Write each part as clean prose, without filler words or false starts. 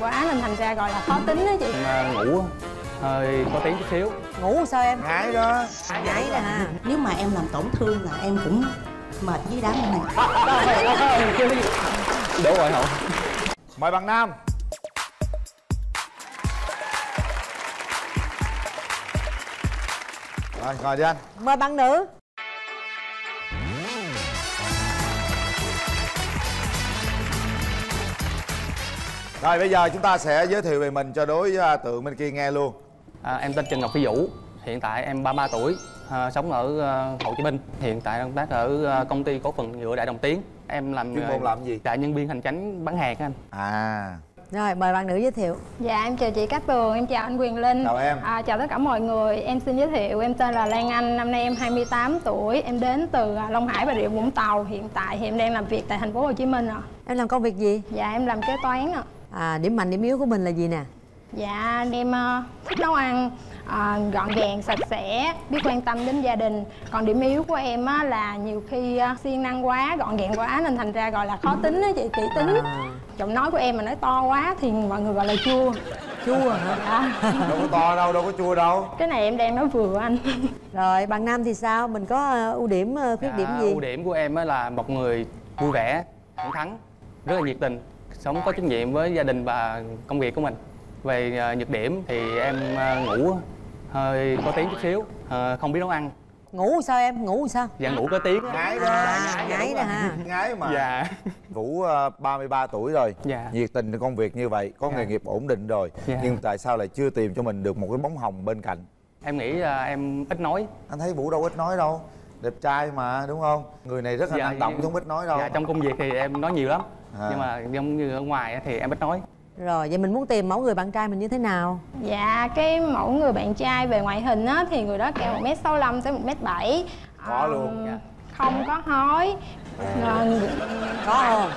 quá nên thành ra gọi là khó tính đó chị. Em ngủ hơi có tiếng chút xíu. Ngủ sao em? Ngại đó. Ngại đó hả? Nếu mà em làm tổn thương là em cũng mệt với đám này. Đúng rồi hậu. Mời bạn nam. Rồi, ngồi đi anh. Mời bạn nữ. Rồi bây giờ chúng ta sẽ giới thiệu về mình cho đối tượng bên kia nghe luôn. Em tên Trần Ngọc Phi Vũ, hiện tại em 33 tuổi, sống ở Hồ Chí Minh. Hiện tại công tác ở công ty cổ phần nhựa Đại Đồng Tiến. Em làm chuyên môn làm gì? Đại nhân viên hành chánh bán hàng anh. À. Rồi mời bạn nữ giới thiệu. Dạ em chào chị Cát Tường, em chào anh Quyền Linh. Chào em. Chào tất cả mọi người. Em xin giới thiệu em tên là Lan Anh, năm nay em 28 tuổi, em đến từ Long Hải, Bà Rịa, Vũng Tàu. Hiện tại thì em đang làm việc tại thành phố Hồ Chí Minh ạ. Em làm công việc gì? Dạ em làm kế toán ạ. Điểm mạnh điểm yếu của mình là gì nè? Dạ em thích nấu ăn, gọn gàng, sạch sẽ, biết quan tâm đến gia đình. Còn điểm yếu của em là nhiều khi siêng năng quá, gọn gàng quá nên thành ra gọi là khó tính đó chị, kỹ tính. Giọng nói của em mà nói to quá thì mọi người gọi là chua. Chua hả? Dạ. Đâu có to đâu, đâu có chua đâu. Cái này em đang nói vừa anh. Rồi bạn nam thì sao? Mình có ưu điểm, khuyết điểm gì? Ưu điểm của em là một người vui vẻ, thẳng thắn, rất là nhiệt tình, sống có trách nhiệm với gia đình và công việc của mình. Về nhược điểm thì em ngủ hơi có tiếng chút xíu, không biết nấu ăn. Ngủ sao em? Ngủ sao? Dạ ngủ có tiếng. Ngái đó. Ngái đó hả? Ngái mà. Dạ. Vũ 33 tuổi rồi. Dạ. Nhiệt tình trong công việc như vậy, có nghề nghiệp ổn định rồi. Dạ. Nhưng tại sao lại chưa tìm cho mình được một cái bóng hồng bên cạnh? Em nghĩ là em ít nói. Anh thấy Vũ đâu ít nói đâu. Đẹp trai mà đúng không? Người này rất là năng động chứ không ít nói đâu. Dạ trong công việc thì em nói nhiều lắm. Nhưng mà giống như ở ngoài thì em ít nói. Rồi vậy mình muốn tìm mẫu người bạn trai mình như thế nào? Dạ cái mẫu người bạn trai về ngoại hình á thì người đó cao 1m65 tới 1m7. Có luôn. Không có hói. Có không?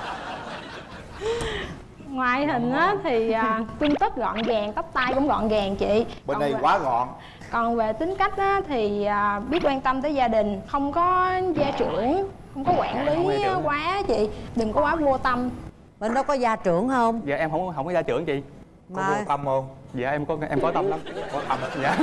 Ngoại hình á thì tương tất gọn gàng, tóc tai cũng gọn gàng chị. Bên đây quá gọn. Còn về tính cách á thì biết quan tâm tới gia đình, không có gia trưởng, không có quản lý quá chị, đừng có quá vô tâm. Bên đó có gia trưởng không? Dạ em không có gia trưởng chị. Mà... Có vô tâm không? Dạ em có tâm lắm. Có tâm. Dạ.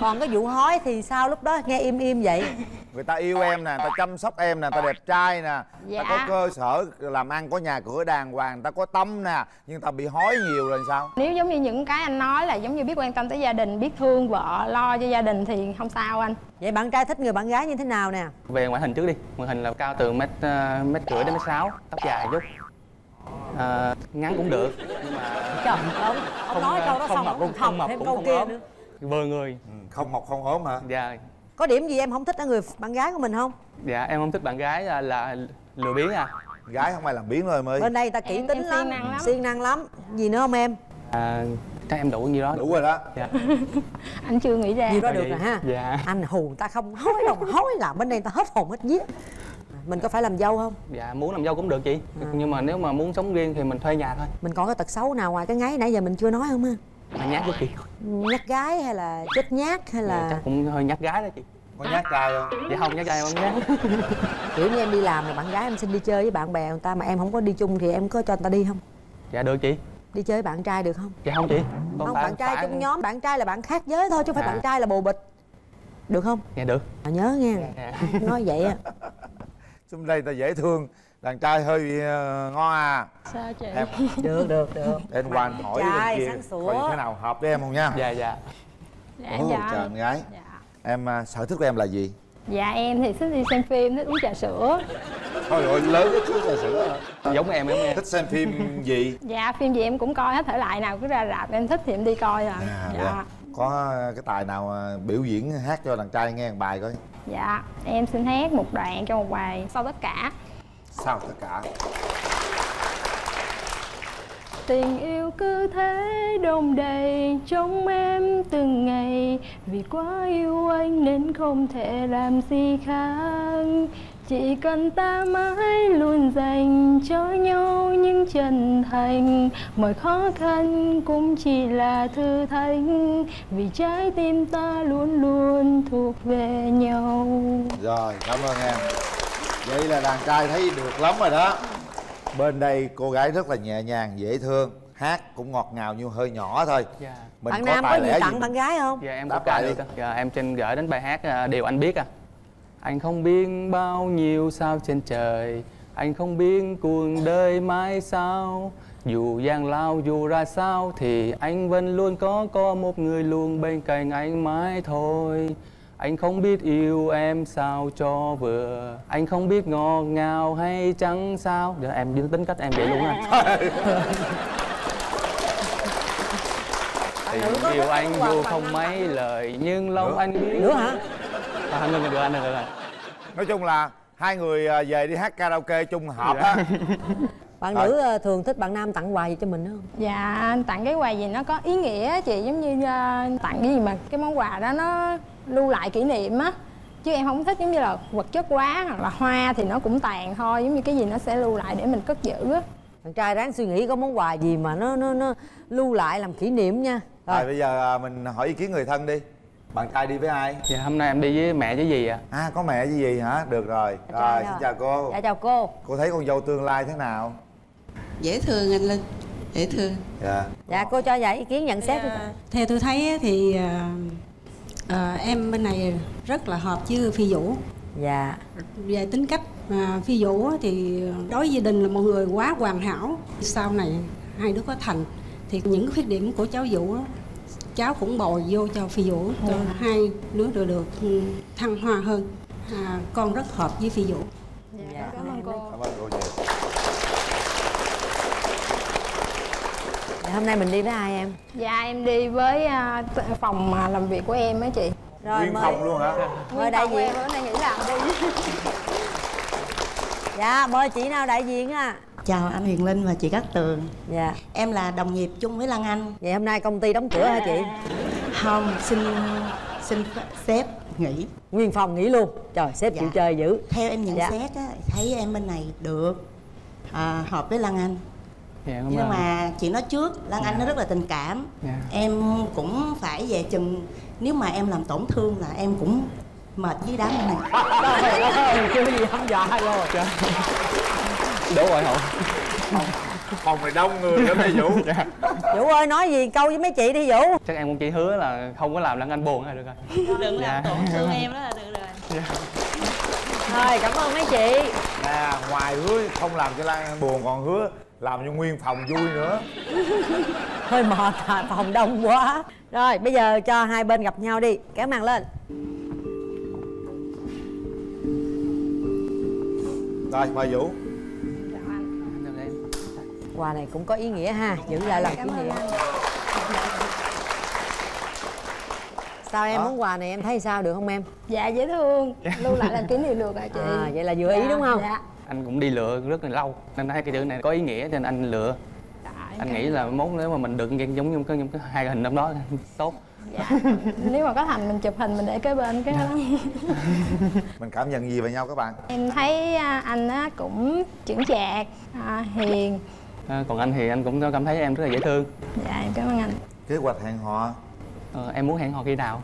Còn cái vụ hói thì sao, lúc đó nghe im vậy? Người ta yêu em nè, người ta chăm sóc em nè, người ta đẹp trai nè. Dạ. Ta có cơ sở làm ăn, có nhà cửa đàng hoàng, người ta có tâm nè. Nhưng ta bị hói nhiều rồi sao? Nếu giống như những cái anh nói là giống như biết quan tâm tới gia đình, biết thương vợ, lo cho gia đình thì không sao anh. Vậy bạn trai thích người bạn gái như thế nào nè? Về ngoại hình trước đi. Ngoại hình là cao từ 1m rưỡi đến 1m6. Tóc dài chút. Ngắn cũng được. Nhưng mà... Trời ơi, ông nói câu đó xong ông thọc thêm câu kia nữa. Vừa người. Không mọc không ốm hả? Dạ. Có điểm gì em không thích ở người bạn gái của mình không? Dạ em không thích bạn gái là lười biếng. Gái không ai làm biếng rồi mới. Bên đây ta kỹ tính lắm, siêng năng lắm. Gì nữa không em? Chắc em đủ nhiêu đó. Đủ rồi đó. Dạ. Anh chưa nghĩ ra. Nhiêu đó được rồi ha. Dạ. Anh hù ta không hối đâu, hối là bên đây ta hết hồn hết vía. Mình có phải làm dâu không? Dạ muốn làm dâu cũng được chị. Nhưng mà nếu mà muốn sống riêng thì mình thuê nhà thôi. Mình còn cái tật xấu nào ngoài cái ngáy nãy giờ mình chưa nói không ha? Mà nhát với chị. Nhát gái hay là chết nhát hay là... Dạ, chắc cũng hơi nhát gái đó chị. Có nhát trai không? Dạ không, nhát trai không nhát. Kiểu như em đi làm là bạn gái em xin đi chơi với bạn bè người ta mà em không có đi chung thì em có cho người ta đi không? Dạ được chị. Đi chơi với bạn trai được không? Dạ không chị. Không, bạn trai trong nhóm, bạn trai là bạn khác giới thôi chứ không phải bạn trai là bồ bịch. Được không? Dạ được. Mà nhớ nghe. Nói vậy á. Trong đây ta dễ thương. Đàn trai hơi ngon à. Sao chị? Em... Được. Để anh Hoàng hỏi bên kia coi thế nào hợp với em không nha. Dạ. Dạ. Chào em gái. Dạ. Em sở thích của em là gì? Dạ em thì thích đi xem phim, thích uống trà sữa. Thôi rồi lớn thích uống trà sữa. Giống em nghe. Thích xem phim gì? Dạ phim gì em cũng coi hết, thể loại nào cứ ra rạp em thích thì em đi coi rồi. Dạ. Có cái tài nào biểu diễn hát cho đàn trai nghe một bài coi. Dạ em xin hát một đoạn cho một bài Sau Tất Cả. Sau tất cả. Tình yêu cứ thế đong đầy trong em từng ngày. Vì quá yêu anh nên không thể làm gì khác. Chỉ cần ta mãi luôn dành cho nhau những chân thành. Mọi khó khăn cũng chỉ là thử thách. Vì trái tim ta luôn luôn thuộc về nhau. Rồi, cảm ơn em. Vậy là đàn trai thấy được lắm rồi đó. Bên đây cô gái rất là nhẹ nhàng, dễ thương. hát cũng ngọt ngào nhưng hơi nhỏ thôi. Dạ. Mình bạn có nam có gì tặng gì? Bạn gái không? Dạ em có cả đi. Dạ em trên gửi đến bài hát Điều Anh Biết. À anh không biết bao nhiêu sao trên trời, anh không biết cuộc đời mãi sao, dù gian lao dù ra sao thì anh vẫn luôn có một người luôn bên cạnh anh mãi thôi. Anh không biết yêu em sao cho vừa, anh không biết ngọt ngào hay chẳng sao. Để em đi tính cách em vậy luôn à. Thì điều anh vô không mấy lời nhưng lòng anh biết. Nữa hả? À, được rồi, được rồi. Nói chung là hai người về đi hát karaoke chung hợp á. Dạ. Bạn nữ thường thích bạn nam tặng quà gì cho mình không? Dạ, tặng cái quà gì nó có ý nghĩa chị, giống như tặng cái gì mà cái món quà đó nó lưu lại kỷ niệm á. Chứ em không thích giống như là vật chất quá, hoặc là hoa thì nó cũng tàn thôi, giống như cái gì nó sẽ lưu lại để mình cất giữ á. Bạn trai ráng suy nghĩ có món quà gì mà nó lưu lại làm kỷ niệm nha. Rồi bây giờ mình hỏi ý kiến người thân đi. Bạn trai đi với ai? Dạ hôm nay em đi với mẹ với dì ạ. À có mẹ với dì hả? Được rồi. Rồi xin chào cô. Dạ chào cô. Cô thấy con dâu tương lai thế nào? Dễ thương anh Linh, dễ thương. Dạ. Dạ cô cho vài ý kiến nhận xét. Theo tôi thấy thì em bên này rất là hợp với Phi Vũ. Dạ. Về tính cách Phi Vũ thì đối với gia đình là một người quá hoàn hảo. Sau này hai đứa có thành thì những khuyết điểm của cháu Vũ đó, cháu cũng bồi vô cho Phi Vũ cho hai đứa được thăng hoa hơn. Con rất hợp với Phi Vũ. Dạ, cảm ơn cô. Cảm ơn cô nhiều. Dạ, hôm nay mình đi với ai em? Dạ em đi với phòng làm việc của em á chị. Rồi, nguyên phòng luôn hả? Mời đại diện. Bữa nay nghĩ là dạ mời chị nào đại diện à. Chào anh Quyền Linh và chị Cát Tường. Dạ. Em là đồng nghiệp chung với Lan Anh. Vậy hôm nay công ty đóng cửa hả chị? Không, xin sếp nghỉ. Nguyên phòng nghỉ luôn. Trời, sếp chịu chơi dữ. Theo em nhận xét á, thấy em bên này được hợp với Lan Anh. Dạ, nhưng mà chị nói trước, Lan Anh nó rất là tình cảm. Em cũng phải về chừng, nếu mà em làm tổn thương là em cũng mệt với đám này. Cái gì không dọa luôn. Đúng rồi hậu. Phòng này đông người lắm Phi Vũ. Vũ ơi nói gì câu với mấy chị đi Vũ. Chắc em cũng chỉ hứa là không có làm Lan Anh buồn thôi được rồi. Đừng làm tổn thương em đó là được rồi. Thôi cảm ơn mấy chị. Nè ngoài hứa không làm cho Lan Anh buồn còn hứa làm cho nguyên phòng vui nữa. Hơi mệt à, phòng đông quá. Rồi bây giờ cho hai bên gặp nhau đi. Kéo màn lên. Rồi mời Vũ. Quà này cũng có ý nghĩa ha, giữ lại làm kỷ niệm. Sao em món quà này em thấy sao được không em? Dạ dễ thương, lưu lại làm kỷ niệm được hả chị? À, vậy là vừa ý đúng không? Dạ. Anh cũng đi lựa rất là lâu nên thấy cái chữ này có ý nghĩa cho nên anh lựa. Anh nghĩ là món nếu mà mình được giống như cái hai hình trong đó tốt. Dạ. Nếu mà có thành mình chụp hình mình để kế bên cái đó. Mình cảm nhận gì về nhau các bạn? Em thấy anh á cũng chững chạc, hiền. Còn anh thì anh cũng cảm thấy em rất là dễ thương. Dạ em cảm ơn anh. Kế hoạch hẹn hò? Em muốn hẹn hò khi nào?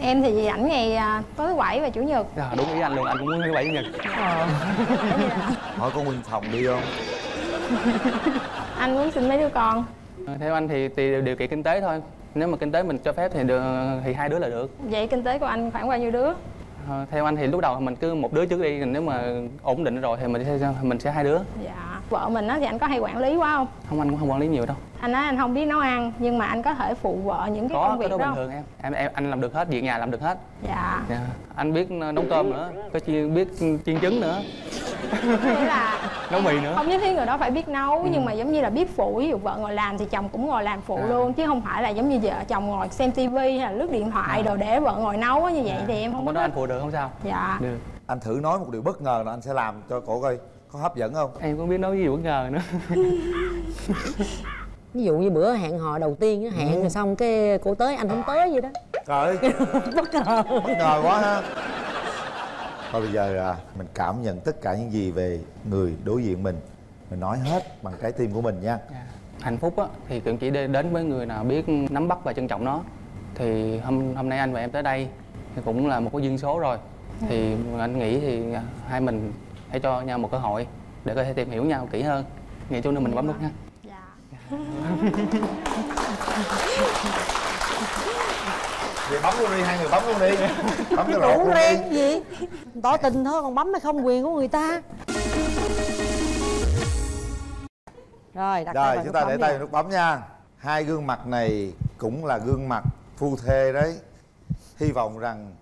Em thì rảnh ngày tối 7 và chủ nhật. Dạ đúng ý anh luôn, anh cũng muốn thứ 7 chủ nhật. Hỏi con Nguyên Phòng đi không? Anh muốn xin mấy đứa con? Theo anh thì tùy điều kiện kinh tế thôi. Nếu mà kinh tế mình cho phép thì hai đứa là được. Vậy kinh tế của anh khoảng bao nhiêu đứa? Theo anh thì lúc đầu mình cứ một đứa trước đi, nếu mà ổn định rồi thì mình sẽ hai đứa. Dạ. Vợ mình á thì anh có hay quản lý quá không? Không, anh cũng không quản lý nhiều đâu. Anh nói anh không biết nấu ăn nhưng mà anh có thể phụ vợ những cái công việc đó. Có bình thường em anh làm được hết, việc nhà làm được hết. Dạ. Anh biết nấu cơm nữa, biết chiên trứng nữa. Nghĩa là nấu mì nữa. Không nhất thiết người đó phải biết nấu nhưng mà giống như là biết phụ, ví dụ vợ ngồi làm thì chồng cũng ngồi làm phụ luôn, chứ không phải là giống như vợ chồng ngồi xem tivi hay là lướt điện thoại đồ để vợ ngồi nấu như vậy thì em không có nói anh phụ được không sao? Dạ. Được. Anh thử nói một điều bất ngờ là anh sẽ làm cho cổ coi có hấp dẫn không? Em cũng biết nói gì bất ngờ nữa. Ví dụ như bữa hẹn hò đầu tiên hẹn rồi xong cái cô tới anh không tới vậy đó. Trời ơi. Bất ngờ quá ha. Thôi bây giờ mình cảm nhận tất cả những gì về người đối diện mình nói hết bằng trái tim của mình nha. Hạnh phúc á thì cũng chỉ đến với người nào biết nắm bắt và trân trọng nó. Thì hôm nay anh và em tới đây thì cũng là một cái duyên số rồi. Thì anh nghĩ thì hai mình hãy cho nhau một cơ hội để có thể tìm hiểu nhau kỹ hơn. Nghĩ chung là mình bấm nút nha. Vậy bấm luôn đi, hai người bấm luôn đi. Bấm cho lọt luôn đi. Gì? Tỏ tình thôi còn bấm là không quyền của người ta. Rồi, đặt rồi chúng ta để tay vào nút bấm nha. Hai gương mặt này cũng là gương mặt phu thê đấy. Hy vọng rằng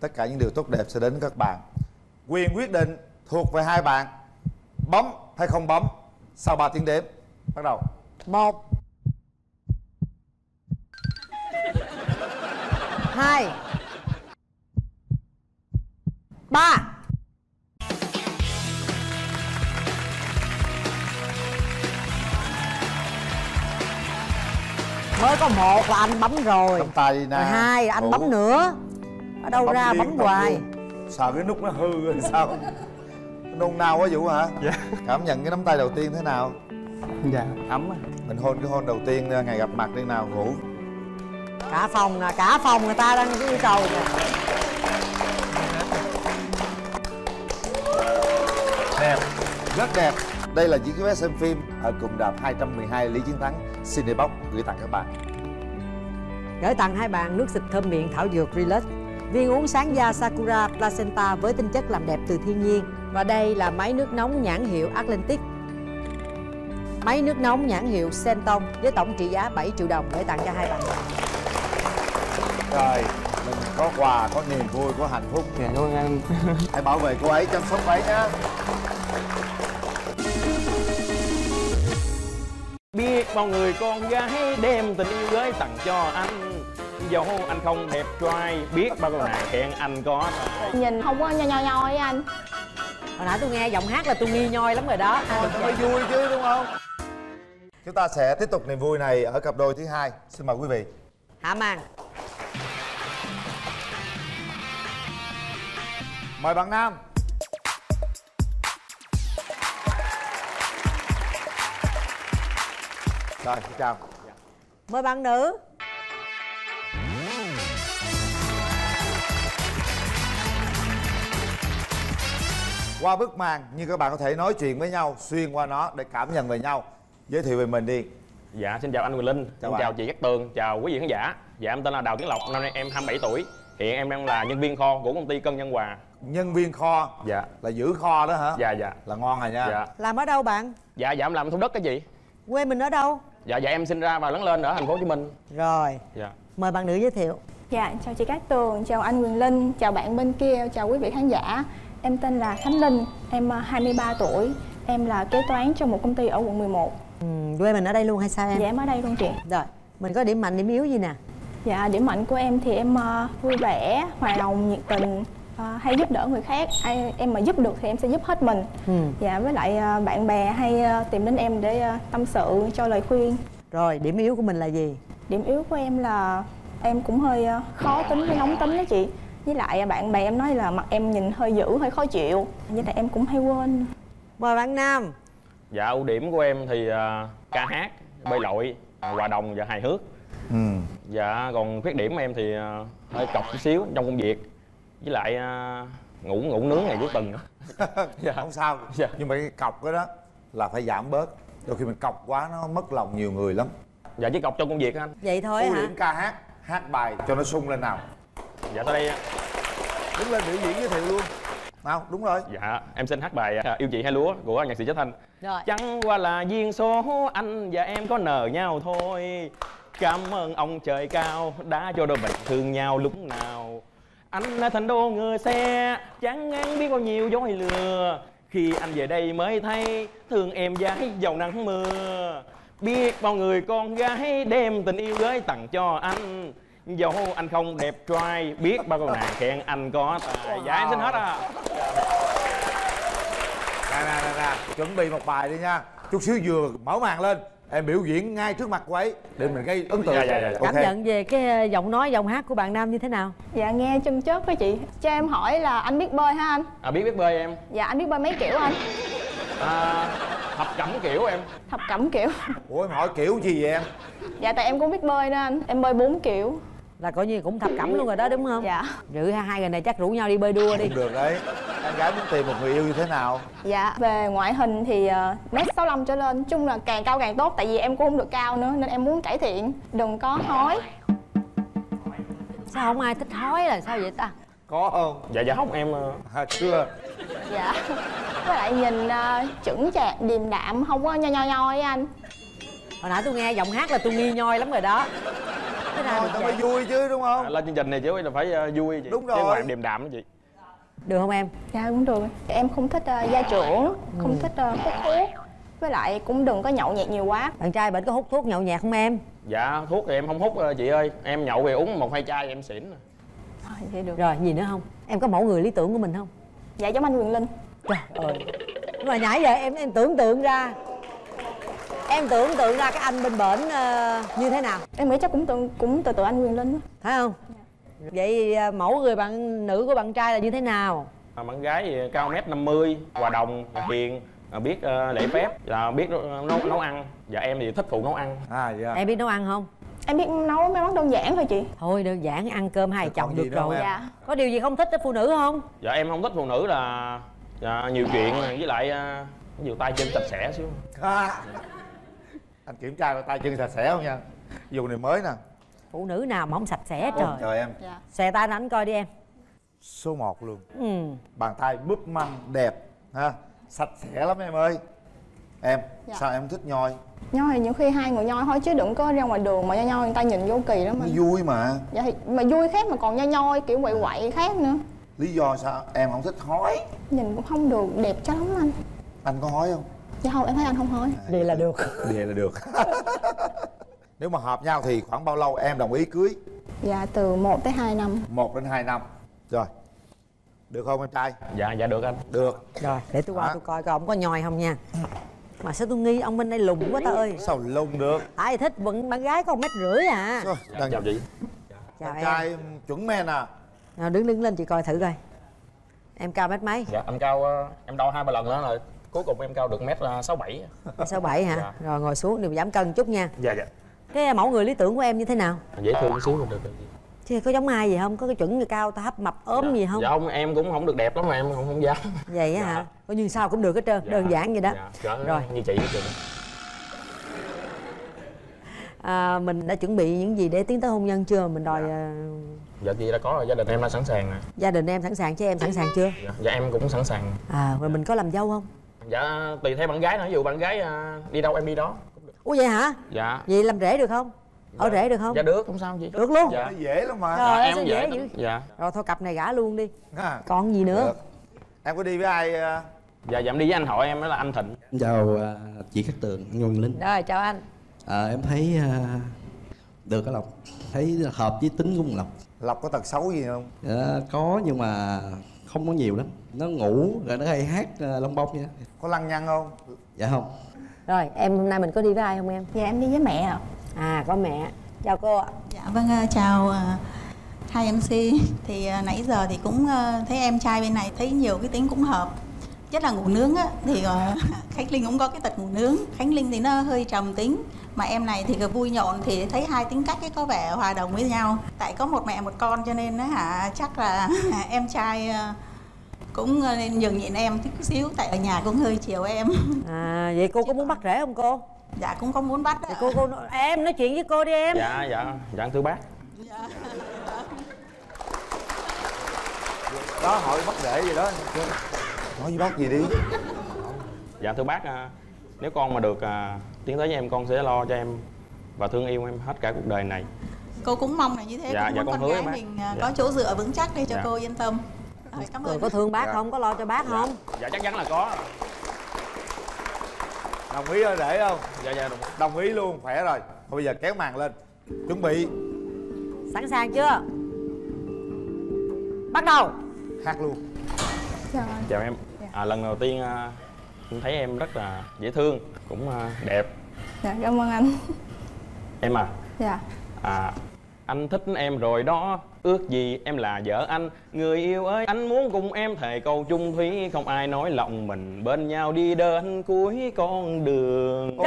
tất cả những điều tốt đẹp sẽ đến với các bạn. Quyền quyết định thuộc về hai bạn. Bấm hay không bấm? Sau 3 tiếng đếm, bắt đầu. 1 2 3. Mới có 1 là anh bấm rồi. Cầm tay nè. Rồi 2 là anh bấm nữa. Ở đâu bấm ra bấm hoài. Sợ cái nút nó hư rồi sao? Nôn nao quá Vũ hả? Dạ. Cảm nhận cái nắm tay đầu tiên thế nào? Dạ, ấm. Mình hôn cái hôn đầu tiên ngày gặp mặt đi nào Vũ. Cả phòng nè, cả phòng người ta đang yêu cầu nè. Đẹp, rất đẹp. Đây là chiếc vé xem phim ở cụm đạp 212 Lý Chiến Thắng Cinebox gửi tặng các bạn. Gửi tặng hai bạn nước xịt thơm miệng thảo dược Relax, viên uống sáng da Sakura Placenta với tinh chất làm đẹp từ thiên nhiên. Và đây là máy nước nóng nhãn hiệu Atlantic, máy nước nóng nhãn hiệu Senton với tổng trị giá 7 triệu đồng để tặng cho hai bạn. Rồi, mình có quà, có niềm vui, có hạnh phúc. Dạ, cảm ơn anh. Hãy bảo vệ cô ấy, chăm sóc cô ấy nhé. Biết bao người con gái đem tình yêu gái tặng cho anh, dẫu anh không đẹp trai, biết bao con nàng khen anh có. Nhìn không có nhoi với anh. Hồi nãy tôi nghe giọng hát là tôi nghi nhoi lắm rồi đó. Nó mới vui chứ đúng không? Chúng ta sẽ tiếp tục niềm vui này ở cặp đôi thứ hai. Xin mời quý vị. Hạ màn. Mời bạn nam. Rồi, xin chào. Mời bạn nữ. Qua bức màn, như các bạn có thể nói chuyện với nhau, xuyên qua nó để cảm nhận về nhau. Giới thiệu về mình đi. Dạ, xin chào anh Quyền Linh. Xin chào chị Cát Tường, chào quý vị khán giả. Dạ, em tên là Đào Kiến Lộc, năm nay em 27 tuổi. Hiện em đang là nhân viên kho của công ty Cân Nhân Hòa. Nhân viên kho? Dạ. Là giữ kho đó hả? Dạ, dạ. Là ngon rồi nha. Dạ. Làm ở đâu bạn? Dạ, dạ em làm ở Thủ Đức cái gì. Quê mình ở đâu? Dạ, dạ em sinh ra và lớn lên ở thành phố Hồ Chí Minh. Rồi. Dạ. Mời bạn nữ giới thiệu. Dạ, chào chị Cát Tường, chào anh Quyền Linh, chào bạn bên kia, chào quý vị khán giả. Em tên là Khánh Linh, em 23 tuổi, em là kế toán cho một công ty ở quận 11. Quê mình ở đây luôn hay sao em? Dạ, em ở đây luôn chị. Rồi, mình có điểm mạnh, điểm yếu gì nè? Dạ, điểm mạnh của em thì em vui vẻ, hòa đồng, nhiệt tình, hay giúp đỡ người khác. Ai em mà giúp được thì em sẽ giúp hết mình. Dạ, với lại bạn bè hay tìm đến em để tâm sự, cho lời khuyên. Rồi, điểm yếu của mình là gì? Điểm yếu của em là em cũng hơi khó tính với nóng tính đó chị. Với lại bạn bè em nói là mặt em nhìn hơi dữ, hơi khó chịu. Với lại em cũng hay quên. Mời bạn nam. Dạ, ưu điểm của em thì ca hát, bơi lội, hòa đồng và hài hước. Dạ, còn khuyết điểm của em thì hơi cọc chút xíu trong công việc. Với lại ngủ nướng ngày cuối tuần. Dạ. Không sao, dạ. Nhưng mà cái cọc đó là phải giảm bớt. Đôi khi mình cọc quá nó mất lòng nhiều người lắm. Dạ, chỉ cọc trong công việc anh. Vậy thôi hả? Ưu điểm ca hát, hát bài cho nó sung lên nào. Dạ, tới đây. Đứng lên biểu diễn giới thiệu luôn. Nào, đúng rồi. Dạ, em xin hát bài Yêu Chị Hai Lúa của nhạc sĩ Trấn Thành. Rồi. Chẳng qua là duyên số, anh và em có nợ nhau thôi. Cảm ơn ông trời cao đã cho đôi mình thương nhau lúc nào. Anh là thành đô ngựa xe, chán ngán biết bao nhiêu dối lừa. Khi anh về đây mới thấy thương em gái vào nắng mưa. Biết bao người con gái đem tình yêu gái tặng cho anh, dẫu anh không đẹp trai, biết bao con nàng khen anh có tài. Dạ, em xin hết à. Nè, chuẩn bị một bài đi nha. Chút xíu vừa mở màn lên em biểu diễn ngay trước mặt cô ấy để mình gây ấn tượng. Dạ. Cảm nhận về cái giọng nói, giọng hát của bạn nam như thế nào? Dạ, nghe chân chớp với chị. Cho em hỏi là anh biết bơi hả anh? À, biết bơi em. Dạ, anh biết bơi mấy kiểu anh? Thập cẩm kiểu em. Thập cẩm kiểu? Ủa, em hỏi kiểu gì vậy em? Dạ, tại em cũng biết bơi nữa anh. Em bơi 4 kiểu. Là coi như cũng thập cẩm luôn rồi đó đúng không? Dạ. Dự hai người này chắc rủ nhau đi bơi đua đi. Không được đấy. Bạn gái muốn tìm một người yêu như thế nào? Dạ, về ngoại hình thì 1m65 trở lên. Chung là càng cao càng tốt. Tại vì em cũng không được cao nữa, nên em muốn cải thiện. Đừng có hói. Sao không ai thích hói là sao vậy ta? Có không? Dạ dạ không em chưa. Dạ. Với lại nhìn chững chạc, điềm đạm, không có nhoi nhoi nhoi anh. Hồi nãy tôi nghe giọng hát là tôi nghi nhoi lắm rồi đó. Thế nào tao phải vui chứ đúng không? Lên chương trình này chứ là phải vui chị. Đúng rồi. Chứ ngoài điềm đạm đó chị. Được không em? Dạ cũng được. Em không thích gia trưởng, không thích hút thuốc. Với lại cũng đừng có nhậu nhẹt nhiều quá. Bạn trai bệnh có hút thuốc nhậu nhẹt không em? Dạ thuốc thì em không hút chị ơi. Em nhậu thì uống 1-2 chai em xỉn rồi. Vậy được. Rồi gì nữa không? Em có mẫu người lý tưởng của mình không? Dạ giống anh Quyền Linh. Trời ơi. Nhưng mà nãy giờ em tưởng tượng ra. Em tưởng tượng ra cái anh bên bển như thế nào? Em nghĩ chắc cũng từ từ anh Quyền Linh đó. Phải không? Dạ. Vậy mẫu người bạn nữ của bạn trai là như thế nào? Bạn gái thì cao 1m50, hòa đồng, hiền, biết lễ phép, là biết nấu ăn. Và em thì thích phụ nấu ăn. À dạ. Em biết nấu ăn không? Em biết nấu mấy món đơn giản thôi chị. Thôi đơn giản ăn cơm hai chồng được rồi. Dạ. Có điều gì không thích ở phụ nữ không? Dạ em không thích phụ nữ là nhiều chuyện, với lại nhiều tay chân sạch sẽ xíu. Anh kiểm tra coi tay chân sạch sẽ không nha. Dùng này mới nè. Phụ nữ nào mà không sạch sẽ trời. Trời em. Dạ. Xòe tay anh coi đi em. Số 1 luôn. Bàn tay búp măng đẹp ha. Sạch sẽ lắm em ơi. Em dạ. Sao em thích nhoi? Nhoi thì nhiều khi hai người nhoi thôi chứ đừng có ra ngoài đường mà nhoi nhoi người ta nhìn vô kỳ lắm mà. Vui mà. Dạ thì mà vui khác mà còn nhoi nhoi kiểu quậy quậy khác nữa. Lý do sao em không thích hói? Nhìn cũng không được đẹp cho lắm anh. Anh có hói không? Dạ không, em thấy anh không hói. Vậy là được. Vậy là được. Nếu mà hợp nhau thì khoảng bao lâu em đồng ý cưới? Dạ từ 1 tới 2 năm. 1 đến 2 năm. Rồi. Được không em trai? Dạ dạ được anh. Được. Rồi để tôi qua tôi coi coi ông có nhoi không nha. Mà sao tôi nghi ông bên đây lùn quá ta ơi. Sao lùn được? Ai thích vẫn bạn gái có 1m50 à. Rồi, chào chị. Chào em. Trai chuẩn men à. Nào đứng lên chị coi thử coi. Em cao mét mấy? Dạ em cao em đo 2-3 lần nữa rồi. Cuối cùng em cao được 1m67. 67 hả? Dạ. Rồi ngồi xuống đừng giảm cân chút nha. Dạ dạ. Cái mẫu người lý tưởng của em như thế nào? Dễ thương xíu được được. Chứ có giống ai gì không? Có cái chuẩn cao thấp mập ốm dạ. Gì không? Dạ không, em cũng không được đẹp lắm mà em không dám. Vậy dạ. Hả? Coi như sao cũng được hết trơn, dạ. Đơn giản vậy đó. Dạ. Dạ. Rồi như chị vậy. Mình đã chuẩn bị những gì để tiến tới hôn nhân chưa? Mình đòi dạ. Dạ chị đã có rồi, gia đình em đã sẵn sàng nè. Gia đình em sẵn sàng chứ em sẵn sàng chưa? Dạ, dạ em cũng sẵn sàng. Rồi dạ. Mình có làm dâu không? Dạ tùy theo bạn gái nữa, ví dụ bạn gái đi đâu em đi đó. Ủa vậy hả? Dạ. Vậy làm rể được không? Dạ. Ở rể được không? Dạ được, không sao chị. Được luôn. Dạ dễ lắm mà. Trời em dễ dữ. Dạ. Rồi thôi cặp này gả luôn đi. Còn gì nữa? Được. Em có đi với ai? Dạ em đi với anh hội em đó là anh Thịnh. Chào chị Cát Tường, anh Quyền Linh. Rồi chào anh. Em thấy được cái Lộc, thấy hợp với tính của Lộc. Lộc có tật xấu gì không? Dạ, có nhưng mà không có nhiều lắm. Nó ngủ rồi nó hay hát lông bông vậy. Có lăng nhăng không? Dạ không. Rồi em hôm nay mình có đi với ai không em? Dạ em đi với mẹ. Có mẹ. Chào cô ạ. Dạ vâng, chào hai MC. Thì nãy giờ thì cũng thấy em trai bên này thấy nhiều cái tính cũng hợp. Nhất là ngủ nướng á, thì Khánh Linh cũng có cái tật ngủ nướng. Khánh Linh thì nó hơi trầm tính, mà em này thì vui nhộn, thì thấy hai tính cách ấy có vẻ hòa đồng với nhau. Tại có một mẹ một con cho nên chắc là em trai cũng nên nhường nhịn em chút xíu, tại ở nhà cũng hơi chiều em. Vậy cô có muốn bắt rễ không cô? Dạ cũng không muốn bắt. Thì cô em nói chuyện với cô đi em. Dạ dạ dạ thưa bác. Dạ. Đó hỏi bắt rễ gì đó. Nói với bác gì đi. Dạ thưa bác, nếu con mà được tiến tới với em, con sẽ lo cho em và thương yêu em hết cả cuộc đời này. Cô cũng mong là như thế. Dạ, dạ, con gái mình có chỗ dựa vững chắc để cho cô yên tâm. Rồi, cảm ơn. Có thương bác không? Có lo cho bác không? Dạ chắc chắn là có. Đồng ý để không? Dạ dạ đồng ý luôn. Khỏe rồi. Thôi bây giờ kéo màn lên. Chuẩn bị. Sẵn sàng chưa? Bắt đầu. Hát luôn. Chào, chào em. Lần đầu tiên em thấy em rất là dễ thương, cũng đẹp. Dạ cảm ơn anh. Em à. Dạ. Anh thích em rồi đó, ước gì em là vợ anh. Người yêu ơi, anh muốn cùng em thề câu chung thủy, không ai nói lòng mình, bên nhau đi đến cuối con đường.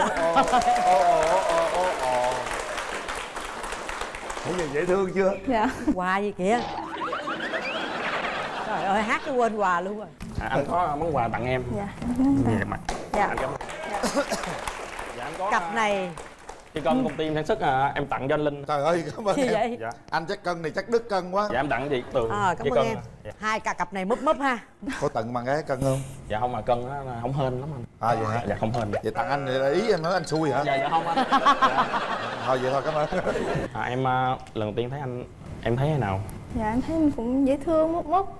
Thấy gì dễ thương chưa? Dạ. Quà gì kìa. Trời ơi, hát cái quên quà luôn rồi. Anh có món quà tặng em. Dạ. Dạ. Anh cảm ơn. Dạ anh có cặp này. Cái cân công ty em sản xuất em tặng cho anh Linh. Trời ơi cảm ơn em. Dạ. Anh chắc cân này chắc đứt cân quá. Dạ em tặng chị Tường. Cảm ơn em. Dạ. Hai cả cặp này mấp mấp ha. Có tặng bạn gái cân không? Dạ không, mà cân đó là không hên lắm anh. À vậy hả? Dạ không hên. Vậy tặng anh để ý em nói anh xui hả? Dạ dạ không anh. Dạ. Thôi vậy thôi cảm ơn. Em lần đầu tiên thấy anh em thấy thế nào? Dạ em thấy anh cũng dễ thương mút mút.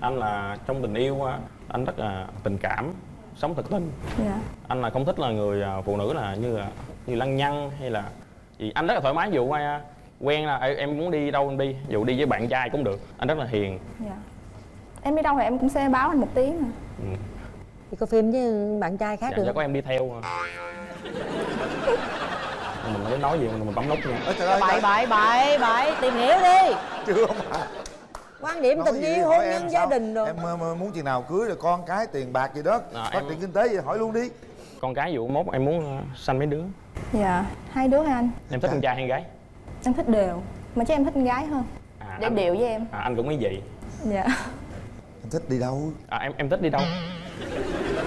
Anh là trong tình yêu anh rất là tình cảm, sống thật tình. Dạ. Anh là không thích là người phụ nữ là như lăng nhăng hay là gì. Anh rất là thoải mái, dù ai quen là em muốn đi đâu em đi, dù đi với bạn trai cũng được. Anh rất là hiền. Dạ. Em đi đâu thì em cũng sẽ báo anh một tiếng. Thì coi phim với bạn trai khác dạ, được. Dạ có em đi theo. Mình không nói gì mình bấm nút nha. Bậy tìm hiểu đi. Chưa mà. Quan điểm nói tình yêu hôn nhân gia đình rồi. Em muốn chừng nào cưới rồi con cái tiền bạc gì đó phát triển kinh tế gì hỏi luôn đi. Con cái vụ mốt em muốn sanh mấy đứa. Dạ, hai đứa hả anh? Em thích con trai hay gái? Em thích đều, mà chắc em thích con gái hơn. Để anh, đều với em. Anh cũng như vậy. Dạ. Em thích đi đâu? Em thích đi đâu?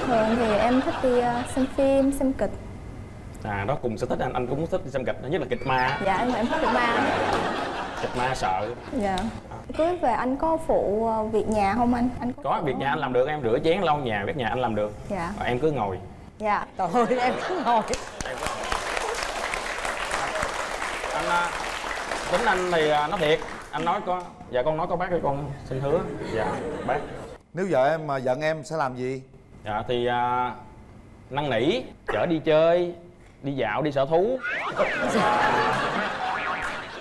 Thường thì em thích đi xem phim, xem kịch. Đó cùng sở thích anh cũng thích đi xem kịch, nhất là kịch ma. Dạ, em thích kịch ma. Kịch ma sợ. Dạ. Cưới về anh có phụ việc nhà không anh? Anh có việc nhà anh làm được, em rửa chén lau nhà, quét nhà anh làm được. Dạ. Em cứ ngồi. Dạ. Trời ơi em cứ ngồi. Anh tính anh thì nói thiệt, anh nói có. Dạ con nói có bác ơi con xin hứa. Dạ bác. Nếu vợ em mà giận em sẽ làm gì? Dạ thì năn nỉ, chở đi chơi, đi dạo, đi sở thú.